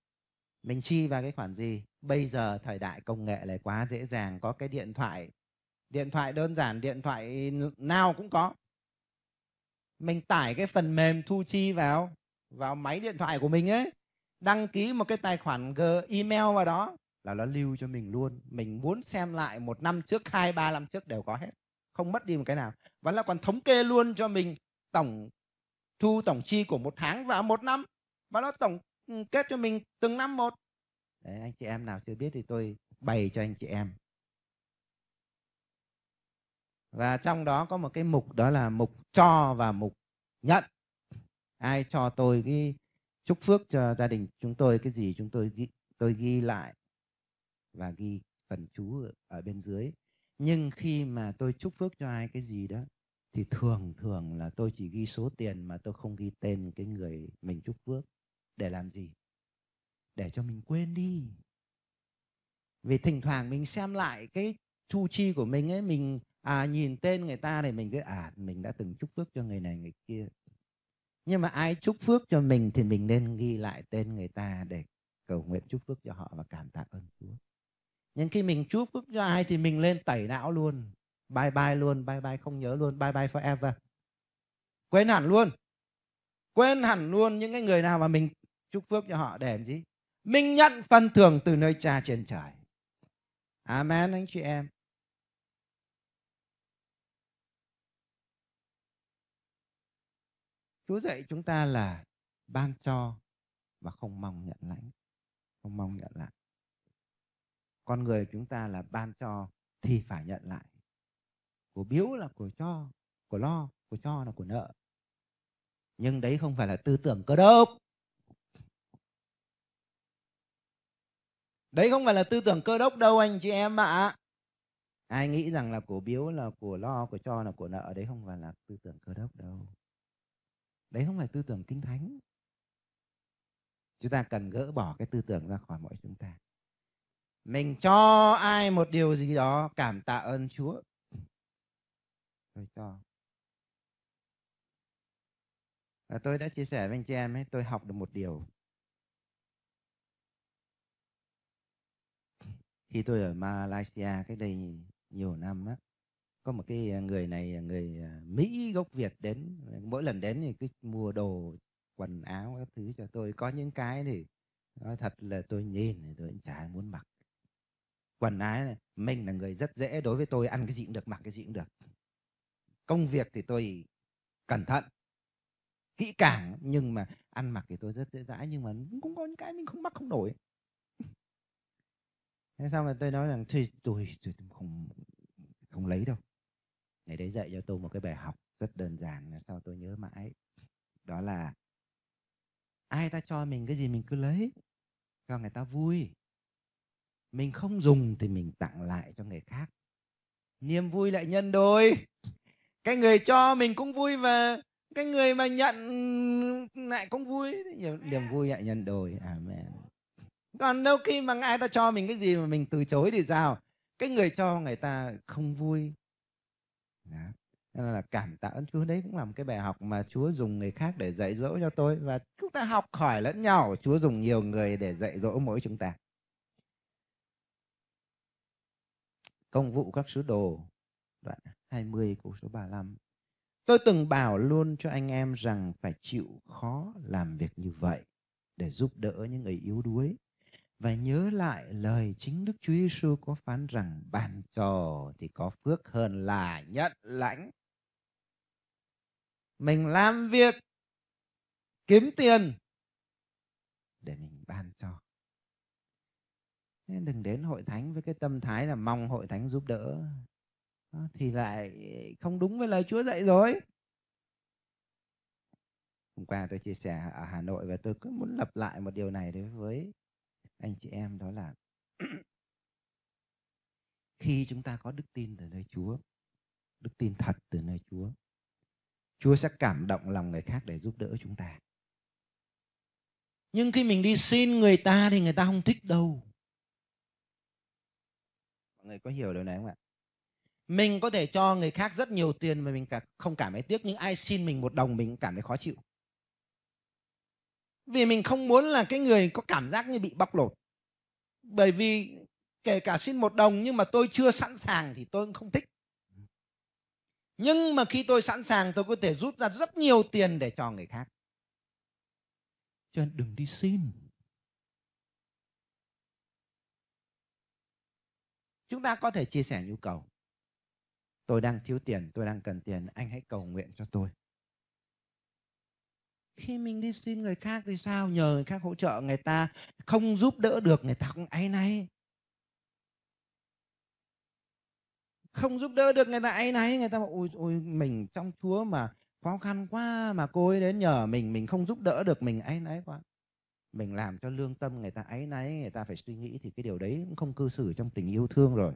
mình chi vào cái khoản gì. Bây giờ thời đại công nghệ này quá dễ dàng, có cái điện thoại đơn giản, điện thoại nào cũng có. Mình tải cái phần mềm thu chi vào máy điện thoại của mình ấy, đăng ký một cái tài khoản email vào đó là nó lưu cho mình luôn. Mình muốn xem lại một năm trước, 2-3 năm trước đều có hết, không mất đi một cái nào. Và nó còn thống kê luôn cho mình tổng thu, tổng chi của một tháng và một năm, và nó tổng kết cho mình từng năm một. Đấy, anh chị em nào chưa biết thì tôi bày cho anh chị em. Và trong đó có một cái mục đó là mục cho và mục nhận. Ai cho tôi cái chúc phước cho gia đình chúng tôi, cái gì tôi ghi lại và ghi phần chú ở bên dưới. Nhưng khi mà tôi chúc phước cho ai cái gì đó thì thường là tôi chỉ ghi số tiền mà tôi không ghi tên cái người mình chúc phước. Để làm gì? Để cho mình quên đi. Vì thỉnh thoảng mình xem lại cái thu chi của mình ấy, mình nhìn tên người ta thì mình cứ mình đã từng chúc phước cho người này người kia. Nhưng mà ai chúc phước cho mình thì mình nên ghi lại tên người ta để cầu nguyện chúc phước cho họ và cảm tạ ơn Chúa. Nhưng khi mình chúc phước cho ai thì mình lên tẩy não luôn. Bye bye luôn, bye bye không nhớ luôn, bye bye forever. Quên hẳn luôn. Quên hẳn luôn những cái người nào mà mình chúc phước cho họ để làm gì? Mình nhận phần thưởng từ nơi Cha trên trời. Amen anh chị em. Chúa dạy chúng ta là ban cho và không mong nhận lãnh. Không mong nhận lại. Con người chúng ta là ban cho thì phải nhận lại. Của biếu là của cho, của lo, của cho là của nợ. Nhưng đấy không phải là tư tưởng Cơ Đốc. Đấy không phải là tư tưởng Cơ Đốc đâu anh chị em ạ. Ai nghĩ rằng là của biếu là của lo, của cho là của nợ, đấy không phải là tư tưởng Cơ Đốc đâu. Đấy không phải tư tưởng Kinh Thánh. Chúng ta cần gỡ bỏ cái tư tưởng ra khỏi mỗi chúng ta. Mình cho ai một điều gì đó, cảm tạ ơn Chúa. Tôi cho. Và tôi đã chia sẻ với anh chị em ấy, tôi học được một điều. Khi tôi ở Malaysia cách đây nhiều năm á, có một cái người này, người Mỹ gốc Việt đến. Mỗi lần đến thì cứ mua đồ, quần áo, các thứ cho tôi. Có những cái thì nói thật là tôi nhìn thì tôi cũng chả muốn mặc. Quần áo này, mình là người rất dễ. Đối với tôi ăn cái gì cũng được, mặc cái gì cũng được. Công việc thì tôi cẩn thận, kỹ càng. Nhưng mà ăn mặc thì tôi rất dễ dãi. Nhưng mà cũng có những cái mình không mắc không nổi. Thế xong rồi tôi nói rằng thôi tôi không lấy đâu. Ngày đấy dạy cho tôi một cái bài học rất đơn giản là sao tôi nhớ mãi. Đó là ai ta cho mình cái gì mình cứ lấy cho người ta vui. Mình không dùng thì mình tặng lại cho người khác. Niềm vui lại nhân đôi. Cái người cho mình cũng vui và cái người mà nhận lại cũng vui. Niềm vui lại nhân đôi. Amen. Còn đâu khi mà ai ta cho mình cái gì mà mình từ chối thì sao? Cái người cho người ta không vui. Đó. Nên là cảm tạ ơn Chúa, đấy cũng là một cái bài học mà Chúa dùng người khác để dạy dỗ cho tôi. Và chúng ta học hỏi lẫn nhau. Chúa dùng nhiều người để dạy dỗ mỗi chúng ta. Công vụ các sứ đồ đoạn 20 câu số 35. Tôi từng bảo luôn cho anh em rằng phải chịu khó làm việc như vậy để giúp đỡ những người yếu đuối. Và nhớ lại lời chính Đức Chúa Giêsu có phán rằng ban cho thì có phước hơn là nhận lãnh. Mình làm việc kiếm tiền để mình ban cho. Nên đừng đến hội thánh với cái tâm thái là mong hội thánh giúp đỡ. Thì lại không đúng với lời Chúa dạy rồi. Hôm qua tôi chia sẻ ở Hà Nội và tôi cứ muốn lặp lại một điều này đối với anh chị em, đó là khi chúng ta có đức tin từ nơi Chúa, đức tin thật từ nơi Chúa, Chúa sẽ cảm động lòng người khác để giúp đỡ chúng ta. Nhưng khi mình đi xin người ta thì người ta không thích đâu. Mọi người có hiểu điều này không ạ? Mình có thể cho người khác rất nhiều tiền mà mình không cảm thấy tiếc, nhưng ai xin mình 1 đồng mình cảm thấy khó chịu. Vì mình không muốn là cái người có cảm giác như bị bóc lột. Bởi vì kể cả xin 1 đồng nhưng mà tôi chưa sẵn sàng thì tôi cũng không thích. Nhưng mà khi tôi sẵn sàng tôi có thể rút ra rất nhiều tiền để cho người khác. Cho nên đừng đi xin. Chúng ta có thể chia sẻ nhu cầu. Tôi đang thiếu tiền, tôi đang cần tiền, anh hãy cầu nguyện cho tôi. Khi mình đi xin người khác thì sao? Nhờ người khác hỗ trợ, người ta không giúp đỡ được, người ta cũng áy náy. Không giúp đỡ được người ta áy náy, người ta bảo ôi mình trong Chúa mà khó khăn quá mà cô ấy đến nhờ mình không giúp đỡ được, mình áy náy quá. Mình làm cho lương tâm người ta áy náy, người ta phải suy nghĩ, thì cái điều đấy cũng không cư xử trong tình yêu thương rồi.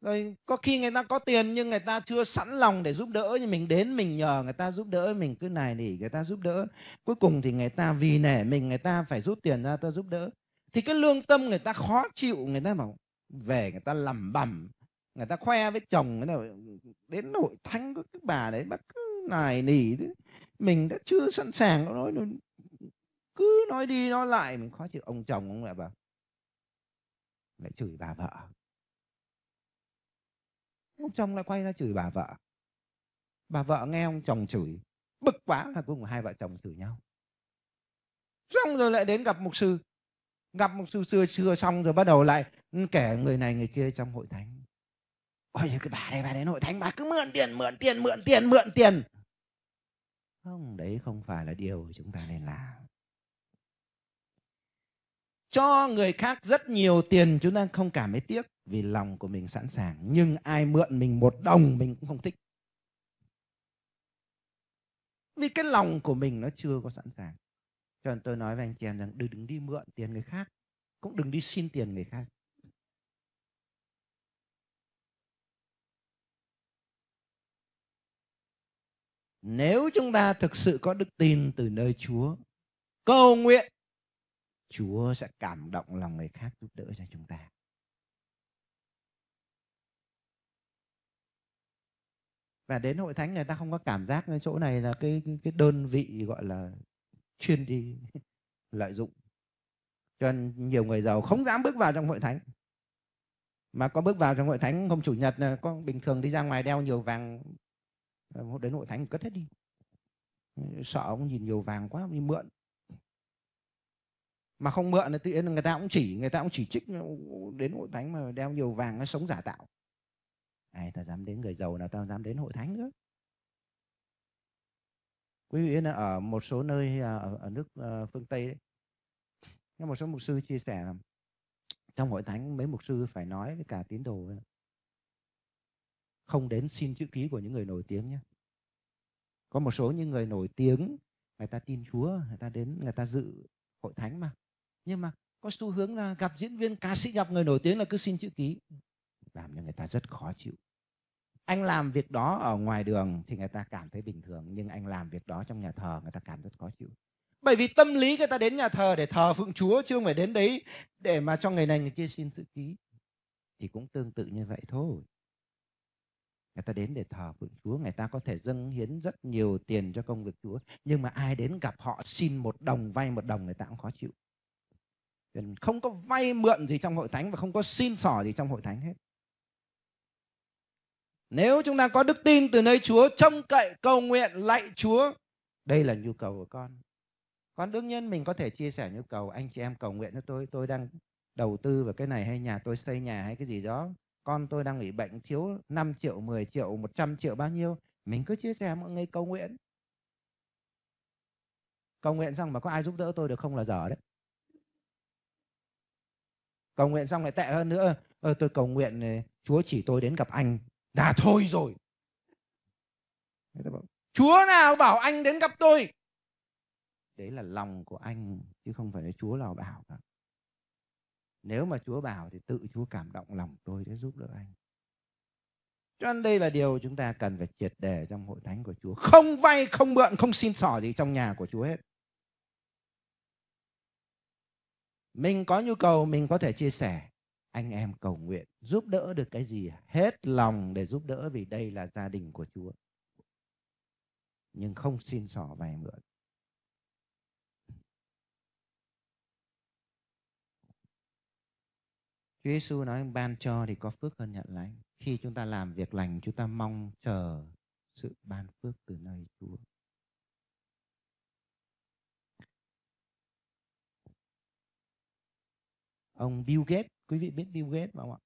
Rồi có khi người ta có tiền nhưng người ta chưa sẵn lòng để giúp đỡ, nhưng mình đến mình nhờ người ta giúp đỡ, mình cứ nài nỉ người ta giúp đỡ. Cuối cùng thì người ta vì nể mình, người ta phải rút tiền ra ta giúp đỡ. Thì cái lương tâm người ta khó chịu, người ta bảo về người ta lầm bầm, người ta khoe với chồng, người ta bảo, đến hội thánh của cái bà đấy bắt cứ nài nỉ. Mình đã chưa sẵn sàng, cứ nói đi nói lại, mình khó chịu. Ông chồng ông lại bảo, lại chửi bà vợ. Ông chồng lại quay ra chửi bà vợ. Bà vợ nghe ông chồng chửi bực quá là cùng hai vợ chồng chửi nhau. Xong rồi lại đến gặp mục sư. Gặp mục sư xưa xong rồi bắt đầu lại kể người này người kia trong hội thánh. Ôi cái bà này bà đến hội thánh bà cứ mượn tiền. Không, đấy không phải là điều chúng ta nên làm. Cho người khác rất nhiều tiền chúng ta không cảm thấy tiếc vì lòng của mình sẵn sàng. Nhưng ai mượn mình 1 đồng mình cũng không thích. Vì cái lòng của mình nó chưa có sẵn sàng. Cho nên tôi nói với anh chị em rằng đừng đi mượn tiền người khác. Cũng đừng đi xin tiền người khác. Nếu chúng ta thực sự có đức tin từ nơi Chúa, cầu nguyện, Chúa sẽ cảm động lòng người khác giúp đỡ cho chúng ta. Và đến hội thánh người ta không có cảm giác cái chỗ này là cái đơn vị gọi là chuyên đi lợi dụng. Cho nên nhiều người giàu không dám bước vào trong hội thánh. Mà có bước vào trong hội thánh hôm chủ nhật là có bình thường đi ra ngoài đeo nhiều vàng, đến hội thánh cất hết đi. Sợ ông nhìn nhiều vàng quá đi mượn. Mà không mượn thì tự nhiên người ta cũng chỉ trích đến hội thánh mà đeo nhiều vàng nó sống giả tạo. Ai ta dám đến, người giàu nào ta dám đến hội thánh nữa. Quý vị là ở một số nơi ở nước phương Tây đấy, nhưng một số mục sư chia sẻ là trong hội thánh mấy mục sư phải nói với cả tín đồ không đến xin chữ ký của những người nổi tiếng nhé. Có một số những người nổi tiếng, người ta tin Chúa, người ta đến, người ta dự hội thánh mà. Nhưng mà có xu hướng là gặp diễn viên, ca sĩ, gặp người nổi tiếng là cứ xin chữ ký. Làm cho người ta rất khó chịu. Anh làm việc đó ở ngoài đường thì người ta cảm thấy bình thường. Nhưng anh làm việc đó trong nhà thờ, người ta cảm thấy rất khó chịu. Bởi vì tâm lý người ta đến nhà thờ để thờ phượng Chúa, chứ không phải đến đấy để mà cho người này người kia xin chữ ký. Thì cũng tương tự như vậy thôi. Người ta đến để thờ phượng Chúa, người ta có thể dâng hiến rất nhiều tiền cho công việc Chúa. Nhưng mà ai đến gặp họ xin một đồng, vay một đồng, người ta cũng khó chịu. Không có vay mượn gì trong hội thánh và không có xin xỏ gì trong hội thánh hết. Nếu chúng ta có đức tin từ nơi Chúa, trông cậy, cầu nguyện, lạy Chúa, đây là nhu cầu của con. Con đương nhiên mình có thể chia sẻ nhu cầu, anh chị em cầu nguyện cho tôi đang đầu tư vào cái này, hay nhà tôi xây nhà hay cái gì đó. Con tôi đang bị bệnh thiếu 5 triệu, 10 triệu, 100 triệu bao nhiêu. Mình cứ chia sẻ mọi người cầu nguyện. Cầu nguyện xong mà có ai giúp đỡ tôi được không là dở đấy. Cầu nguyện xong lại tệ hơn nữa. Tôi cầu nguyện này, Chúa chỉ tôi đến gặp anh. Đã thôi rồi. Chúa nào bảo anh đến gặp tôi? Đấy là lòng của anh, chứ không phải là Chúa nào bảo cả. Nếu mà Chúa bảo thì tự Chúa cảm động lòng tôi để giúp đỡ anh. Cho nên đây là điều chúng ta cần phải triệt để trong hội thánh của Chúa. Không vay, không mượn, không xin xỏ gì trong nhà của Chúa hết. Mình có nhu cầu, mình có thể chia sẻ. Anh em cầu nguyện, giúp đỡ được cái gì? Hết lòng để giúp đỡ vì đây là gia đình của Chúa. Nhưng không xin xỏ vay mượn. Chúa Giêsu nói ban cho thì có phước hơn nhận lấy. Khi chúng ta làm việc lành, chúng ta mong chờ sự ban phước từ nơi Chúa. Ông Bill Gates, quý vị biết Bill Gates không ạ?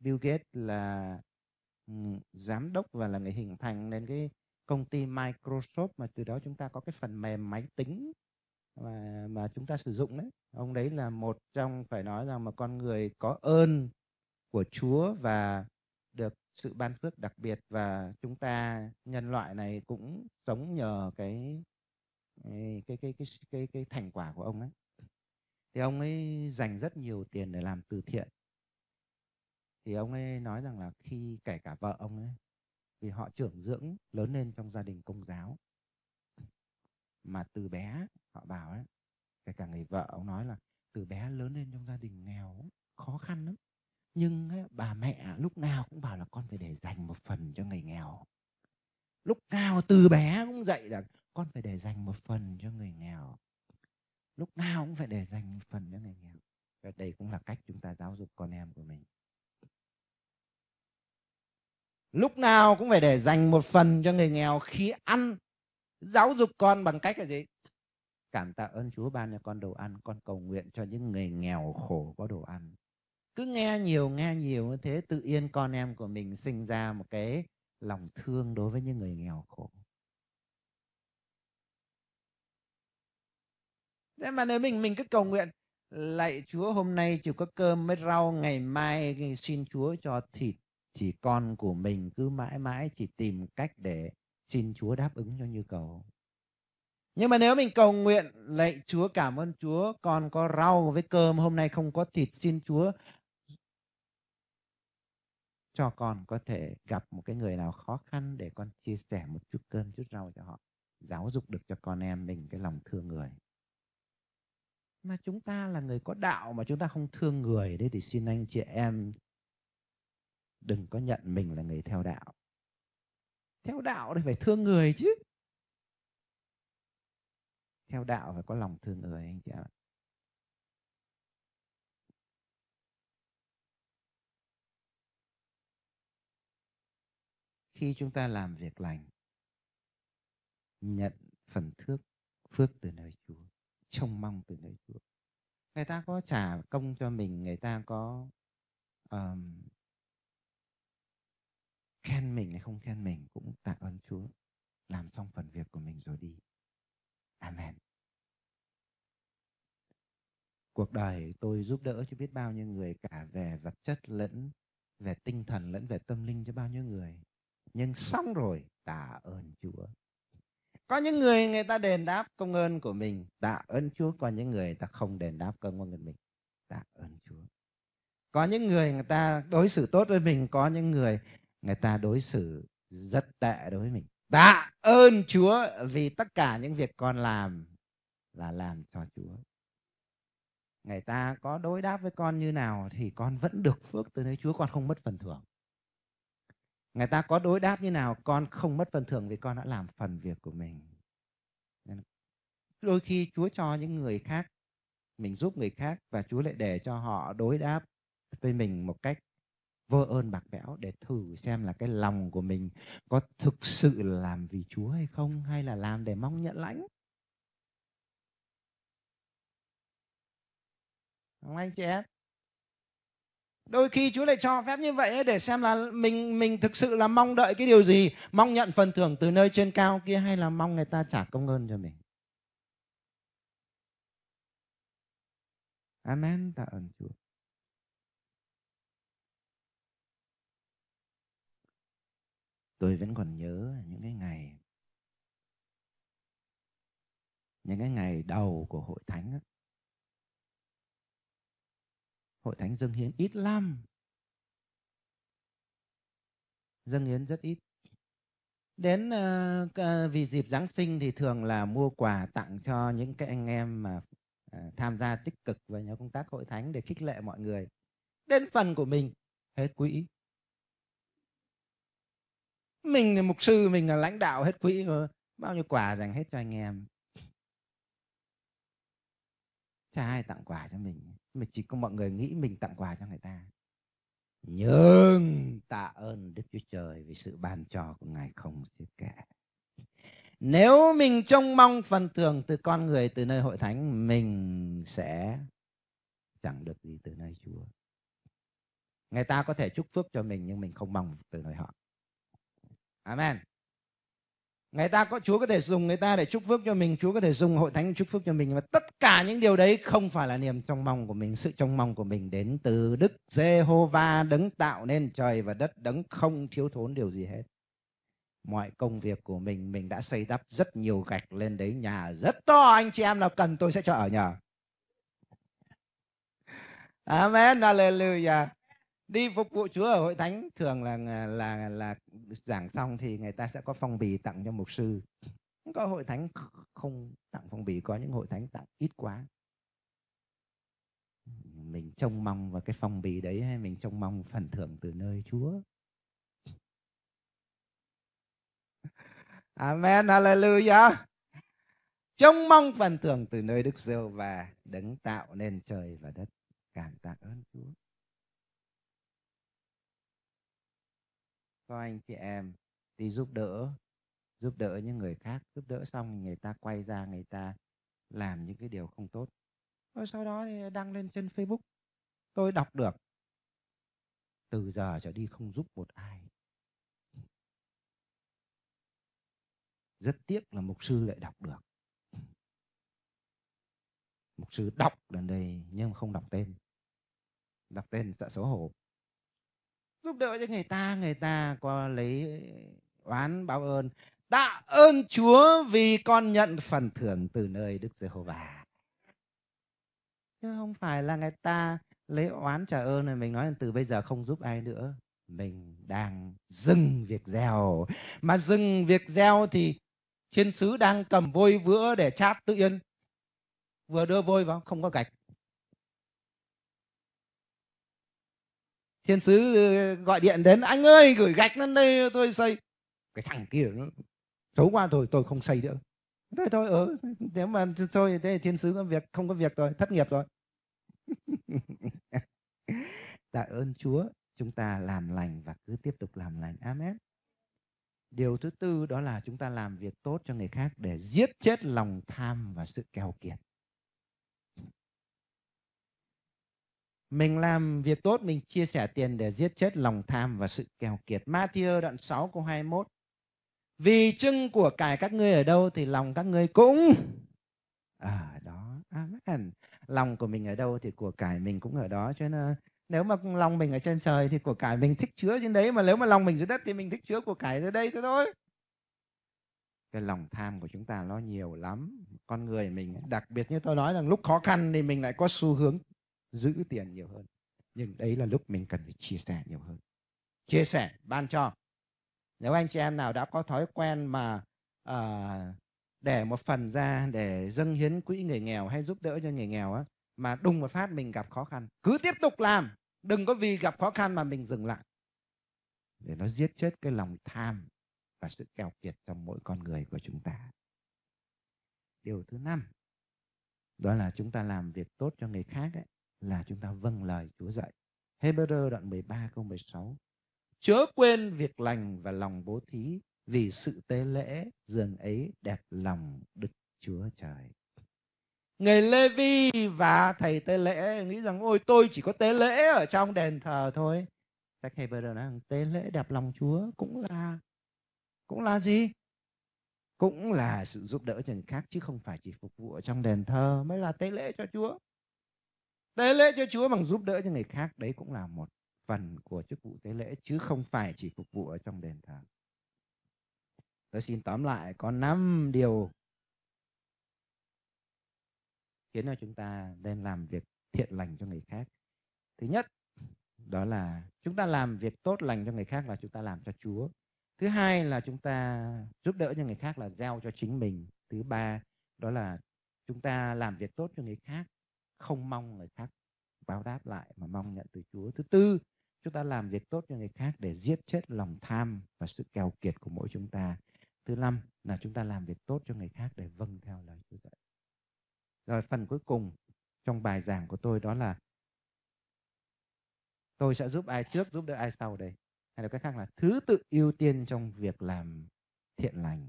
Bill Gates là giám đốc và là người hình thành nên cái công ty Microsoft, mà từ đó chúng ta có cái phần mềm máy tính mà chúng ta sử dụng đấy. Ông đấy là một trong, phải nói rằng, mà con người có ơn của Chúa và được sự ban phước đặc biệt, và chúng ta nhân loại này cũng sống nhờ cái thành quả của ông ấy. Thì ông ấy dành rất nhiều tiền để làm từ thiện. Thì ông ấy nói rằng là khi kể cả vợ ông ấy, vì họ trưởng dưỡng lớn lên trong gia đình Công giáo, mà từ bé họ bảo ấy, kể cả người vợ, ông nói là từ bé lớn lên trong gia đình nghèo khó khăn lắm, nhưng ấy, bà mẹ lúc nào cũng bảo là con phải để dành một phần cho người nghèo. Lúc nào từ bé cũng dạy là con phải để dành một phần cho người nghèo. Lúc nào cũng phải để dành một phần cho người nghèo. Và đây cũng là cách chúng ta giáo dục con em của mình. Lúc nào cũng phải để dành một phần cho người nghèo. Khi ăn, giáo dục con bằng cách là gì? Cảm tạ ơn Chúa ban cho con đồ ăn. Con cầu nguyện cho những người nghèo khổ có đồ ăn. Cứ nghe nhiều như thế, tự nhiên con em của mình sinh ra một cái lòng thương đối với những người nghèo khổ. Thế mà nếu mình cứ cầu nguyện lạy Chúa hôm nay chỉ có cơm mới rau, ngày mai xin Chúa cho thịt, thì con của mình cứ mãi mãi chỉ tìm cách để xin Chúa đáp ứng cho nhu cầu. Nhưng mà nếu mình cầu nguyện lạy Chúa cảm ơn Chúa, con có rau với cơm, hôm nay không có thịt, xin Chúa cho con có thể gặp một cái người nào khó khăn để con chia sẻ một chút cơm chút rau cho họ. Giáo dục được cho con em mình cái lòng thương người. Mà chúng ta là người có đạo mà chúng ta không thương người đấy, thì xin anh chị em đừng có nhận mình là người theo đạo. Theo đạo thì phải thương người chứ. Theo đạo phải có lòng thương người anh chị em. Khi chúng ta làm việc lành, nhận phần phước từ nơi Chúa, trông mong từ nơi Chúa. Người ta có trả công cho mình, người ta có khen mình hay không khen mình, cũng tạ ơn Chúa. Làm xong phần việc của mình rồi đi. Amen. Cuộc đời tôi giúp đỡ cho biết bao nhiêu người, cả về vật chất lẫn về tinh thần lẫn về tâm linh cho bao nhiêu người. Nhưng xong rồi tạ ơn Chúa. Có những người người ta đền đáp công ơn của mình, tạ ơn Chúa. Có những người ta không đền đáp công ơn của mình, tạ ơn Chúa. Có những người người ta đối xử tốt với mình, có những người người ta đối xử rất tệ đối với mình, tạ ơn Chúa vì tất cả những việc con làm là làm cho Chúa. Người ta có đối đáp với con như nào thì con vẫn được phước từ nơi Chúa, con không mất phần thưởng. Người ta có đối đáp như nào con không mất phần thưởng vì con đã làm phần việc của mình. Đôi khi Chúa cho những người khác, mình giúp người khác và Chúa lại để cho họ đối đáp với mình một cách vô ơn bạc bẽo để thử xem là cái lòng của mình có thực sự làm vì Chúa hay không, hay là làm để mong nhận lãnh. Không anh chị em? Đôi khi Chúa lại cho phép như vậy để xem là mình thực sự là mong đợi cái điều gì, mong nhận phần thưởng từ nơi trên cao kia hay là mong người ta trả công ơn cho mình. Amen, tạ ơn Chúa. Tôi vẫn còn nhớ những cái ngày đầu của hội thánh đó. Hội thánh dâng hiến ít lắm. Dâng hiến rất ít. Đến vì dịp Giáng sinh thì thường là mua quà tặng cho những cái anh em mà tham gia tích cực vào những công tác hội thánh để khích lệ mọi người. Đến phần của mình hết quỹ. Mình là mục sư, mình là lãnh đạo, hết quỹ, bao nhiêu quà dành hết cho anh em. Chả ai tặng quà cho mình, mà chỉ có mọi người nghĩ mình tặng quà cho người ta. Nhưng tạ ơn Đức Chúa Trời vì sự ban cho của Ngài không xiết kể. Nếu mình trông mong phần thưởng từ con người, từ nơi hội thánh, mình sẽ chẳng được gì từ nơi Chúa. Người ta có thể chúc phước cho mình nhưng mình không mong từ nơi họ. Amen. Người ta có, Chúa có thể dùng người ta để chúc phước cho mình, Chúa có thể dùng hội thánh để chúc phước cho mình, và tất cả những điều đấy không phải là niềm trông mong của mình. Sự trông mong của mình đến từ Đức Giê-hô-va, đấng tạo nên trời và đất, đấng không thiếu thốn điều gì hết. Mọi công việc của mình đã xây đắp rất nhiều gạch lên đấy, nhà rất to, anh chị em nào cần tôi sẽ cho ở nhờ. Amen, hallelujah. Đi phục vụ Chúa ở hội thánh thường là giảng xong thì người ta sẽ có phong bì tặng cho mục sư. Có hội thánh không tặng phong bì, có những hội thánh tặng ít quá. Mình trông mong vào cái phong bì đấy hay mình trông mong phần thưởng từ nơi Chúa? Amen, hallelujah. Trông mong phần thưởng từ nơi Đức Giê-hô-va, đấng tạo nên trời và đất. Cảm tạ ơn Chúa. Có anh chị em đi giúp đỡ những người khác, giúp đỡ xong người ta quay ra người ta làm những cái điều không tốt. Rồi sau đó thì đăng lên trên Facebook. Tôi đọc được: từ giờ trở đi không giúp một ai. Rất tiếc là mục sư lại đọc được. Mục sư đọc lần đây nhưng không đọc tên. Đọc tên sợ xấu hổ. Giúp đỡ cho người ta có lấy oán báo ơn. Tạ ơn Chúa vì con nhận phần thưởng từ nơi Đức Giê-hô-va. Chứ không phải là người ta lấy oán trả ơn rồi mình nói từ bây giờ không giúp ai nữa. Mình đang dừng việc gieo. Mà dừng việc gieo thì thiên sứ đang cầm vôi vữa để chát tự yên. Vừa đưa vôi vào không có gạch. Thiên sứ gọi điện đến: anh ơi, gửi gạch lên đây tôi xây. Cái thằng kia nó xấu quá, tôi không xây nữa. Thôi nếu mà thôi thế thiên sứ không có việc rồi, thất nghiệp rồi. Tạ ơn Chúa, chúng ta làm lành và cứ tiếp tục làm lành. Amen. Điều thứ tư đó là chúng ta làm việc tốt cho người khác để giết chết lòng tham và sự keo kiệt. Mình làm việc tốt, mình chia sẻ tiền để giết chết lòng tham và sự keo kiệt. Ma-thi-ơ đoạn 6 câu 21: vì chưng của cải các ngươi ở đâu thì lòng các ngươi cũng ở đó. Amen. Lòng của mình ở đâu thì của cải mình cũng ở đó. Cho nên Nếu mà lòng mình ở trên trời thì của cải mình thích chứa trên đấy, mà nếu mà lòng mình dưới đất thì mình thích chứa của cải dưới đây thế thôi. Cái lòng tham của chúng ta nó nhiều lắm. Con người mình, đặc biệt như tôi nói là lúc khó khăn thì mình lại có xu hướng giữ tiền nhiều hơn. Nhưng đấy là lúc mình cần phải chia sẻ nhiều hơn. Chia sẻ, ban cho. Nếu anh chị em nào đã có thói quen mà để một phần ra để dâng hiến quỹ người nghèo hay giúp đỡ cho người nghèo á, mà đùng một phát mình gặp khó khăn, cứ tiếp tục làm, đừng có vì gặp khó khăn mà mình dừng lại, để nó giết chết cái lòng tham và sự keo kiệt trong mỗi con người của chúng ta. Điều thứ 5, đó là chúng ta làm việc tốt cho người khác ấy, là chúng ta vâng lời Chúa dạy. Hebrew đoạn 13 câu 16: chớ quên việc lành và lòng bố thí, vì sự tế lễ dường ấy đẹp lòng Đức Chúa Trời. Người Lê Vi và thầy tế lễ nghĩ rằng ôi tôi chỉ có tế lễ ở trong đền thờ thôi. Sách Hebrew nói tế lễ đẹp lòng Chúa cũng là gì? Cũng là sự giúp đỡ cho người khác, chứ không phải chỉ phục vụ ở trong đền thờ mới là tế lễ cho Chúa. Tế lễ cho Chúa bằng giúp đỡ cho người khác, đấy cũng là một phần của chức vụ tế lễ, chứ không phải chỉ phục vụ ở trong đền thờ. Tôi xin tóm lại có 5 điều khiến cho chúng ta nên làm việc thiện lành cho người khác. Thứ nhất, đó là chúng ta làm việc tốt lành cho người khác là chúng ta làm cho Chúa. Thứ hai là chúng ta giúp đỡ cho người khác là gieo cho chính mình. Thứ ba, đó là chúng ta làm việc tốt cho người khác, không mong người khác báo đáp lại mà mong nhận từ Chúa. Thứ tư, chúng ta làm việc tốt cho người khác để giết chết lòng tham và sự keo kiệt của mỗi chúng ta. Thứ năm là chúng ta làm việc tốt cho người khác để vâng theo lời Chúa dạy. Rồi phần cuối cùng trong bài giảng của tôi đó là tôi sẽ giúp ai trước, giúp đỡ ai sau đây. Hay là cách khác là thứ tự ưu tiên trong việc làm thiện lành.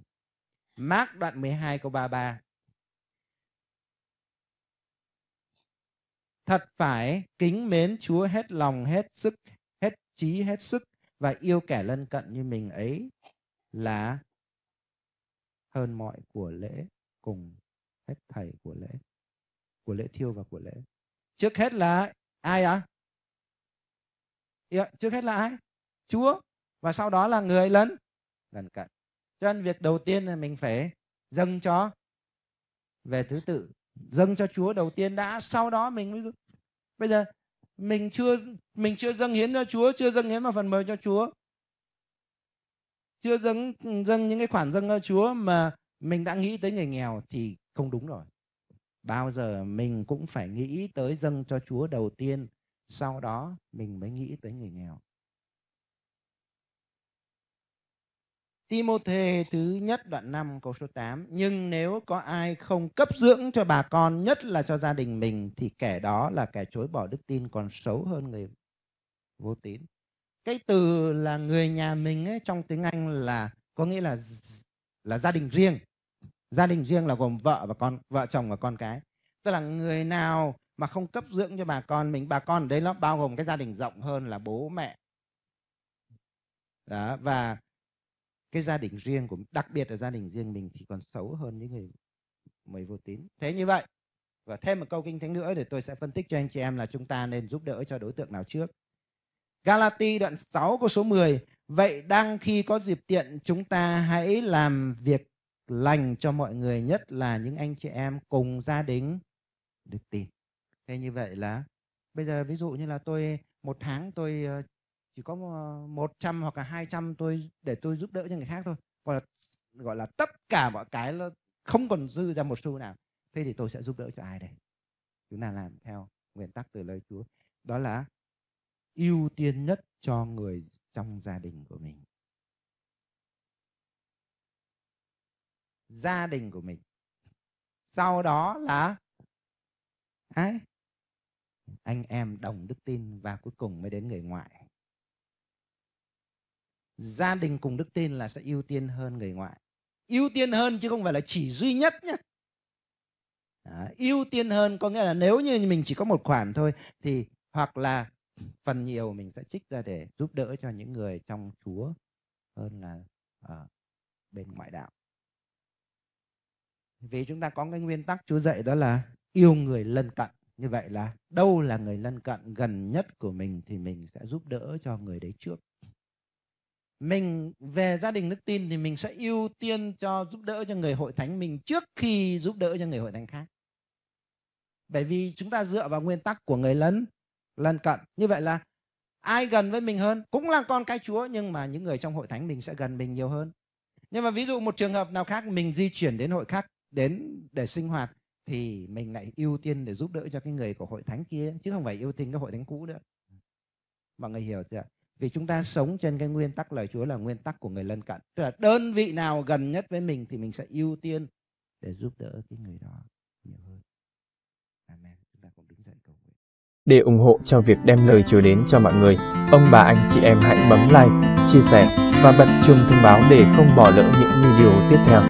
Mác đoạn 12 câu 33: thật phải kính mến Chúa hết lòng, hết sức, hết trí, hết sức, và yêu kẻ lân cận như mình ấy là hơn mọi của lễ, cùng hết thảy của lễ thiêu và của lễ. Trước hết là ai ạ? Trước hết là ai? Chúa, và sau đó là người lân cận. Cho nên việc đầu tiên là mình phải dâng cho, về thứ tự dâng cho Chúa đầu tiên đã, sau đó mình bây giờ mình chưa dâng hiến cho Chúa, chưa dâng hiến vào phần mười cho Chúa, chưa dâng những cái khoản dâng cho Chúa mà mình đã nghĩ tới người nghèo thì không đúng rồi. Bao giờ mình cũng phải nghĩ tới dâng cho Chúa đầu tiên, sau đó mình mới nghĩ tới người nghèo. Ti-mô-thê thứ nhất đoạn 5 câu số 8: nhưng nếu có ai không cấp dưỡng cho bà con, nhất là cho gia đình mình, thì kẻ đó là kẻ chối bỏ đức tin, còn xấu hơn người vô tín. Cái từ là người nhà mình ấy, trong tiếng Anh là có nghĩa là gia đình riêng. Gia đình riêng là gồm vợ chồng và con cái. Tức là người nào mà không cấp dưỡng cho bà con mình, bà con ở đây nó bao gồm cái gia đình rộng hơn là bố mẹ. Đó, và cái gia đình riêng của, đặc biệt là gia đình riêng mình, thì còn xấu hơn những người mới vô tín. Thế như vậy, và thêm một câu kinh thánh nữa để tôi sẽ phân tích cho anh chị em là chúng ta nên giúp đỡ cho đối tượng nào trước. Galati đoạn 6 câu số 10: vậy đang khi có dịp tiện, chúng ta hãy làm việc lành cho mọi người, nhất là những anh chị em cùng gia đình được tin. Thế như vậy là bây giờ ví dụ như là tôi một tháng tôi chỉ có 100 hoặc là 200 tôi để tôi giúp đỡ cho người khác thôi, gọi là tất cả mọi cái nó không còn dư ra một xu nào, thế thì tôi sẽ giúp đỡ cho ai đây? Chúng ta làm theo nguyên tắc từ lời Chúa, đó là ưu tiên nhất cho người trong gia đình của mình. Gia đình của mình, sau đó là ai? Anh em đồng đức tin, và cuối cùng mới đến người ngoại. Gia đình cùng đức tin là sẽ ưu tiên hơn người ngoại. Ưu tiên hơn chứ không phải là chỉ duy nhất nhé. Ưu tiên hơn có nghĩa là nếu như mình chỉ có một khoản thôi thì hoặc là phần nhiều mình sẽ trích ra để giúp đỡ cho những người trong Chúa hơn là ở bên ngoại đạo. Vì chúng ta có cái nguyên tắc Chúa dạy, đó là yêu người lân cận. Như vậy là đâu là người lân cận gần nhất của mình thì mình sẽ giúp đỡ cho người đấy trước. Mình về gia đình đức tin thì mình sẽ ưu tiên cho giúp đỡ cho người hội thánh mình trước khi giúp đỡ cho người hội thánh khác. Bởi vì chúng ta dựa vào nguyên tắc của người lân cận. Như vậy là ai gần với mình hơn, cũng là con cái Chúa, nhưng mà những người trong hội thánh mình sẽ gần mình nhiều hơn. Nhưng mà ví dụ một trường hợp nào khác, mình di chuyển đến hội khác đến để sinh hoạt, thì mình lại ưu tiên để giúp đỡ cho cái người của hội thánh kia, chứ không phải ưu tiên cái hội thánh cũ nữa. Mọi người hiểu chưa? Vì chúng ta sống trên cái nguyên tắc lời Chúa là nguyên tắc của người lân cận. Tức là đơn vị nào gần nhất với mình thì mình sẽ ưu tiên để giúp đỡ cái người đó nhiều hơn. Amen. Chúng ta cũng đứng dậy cầu nguyện. Để ủng hộ cho việc đem lời Chúa đến cho mọi người, ông bà anh chị em hãy bấm like, chia sẻ và bật chuông thông báo để không bỏ lỡ những video tiếp theo.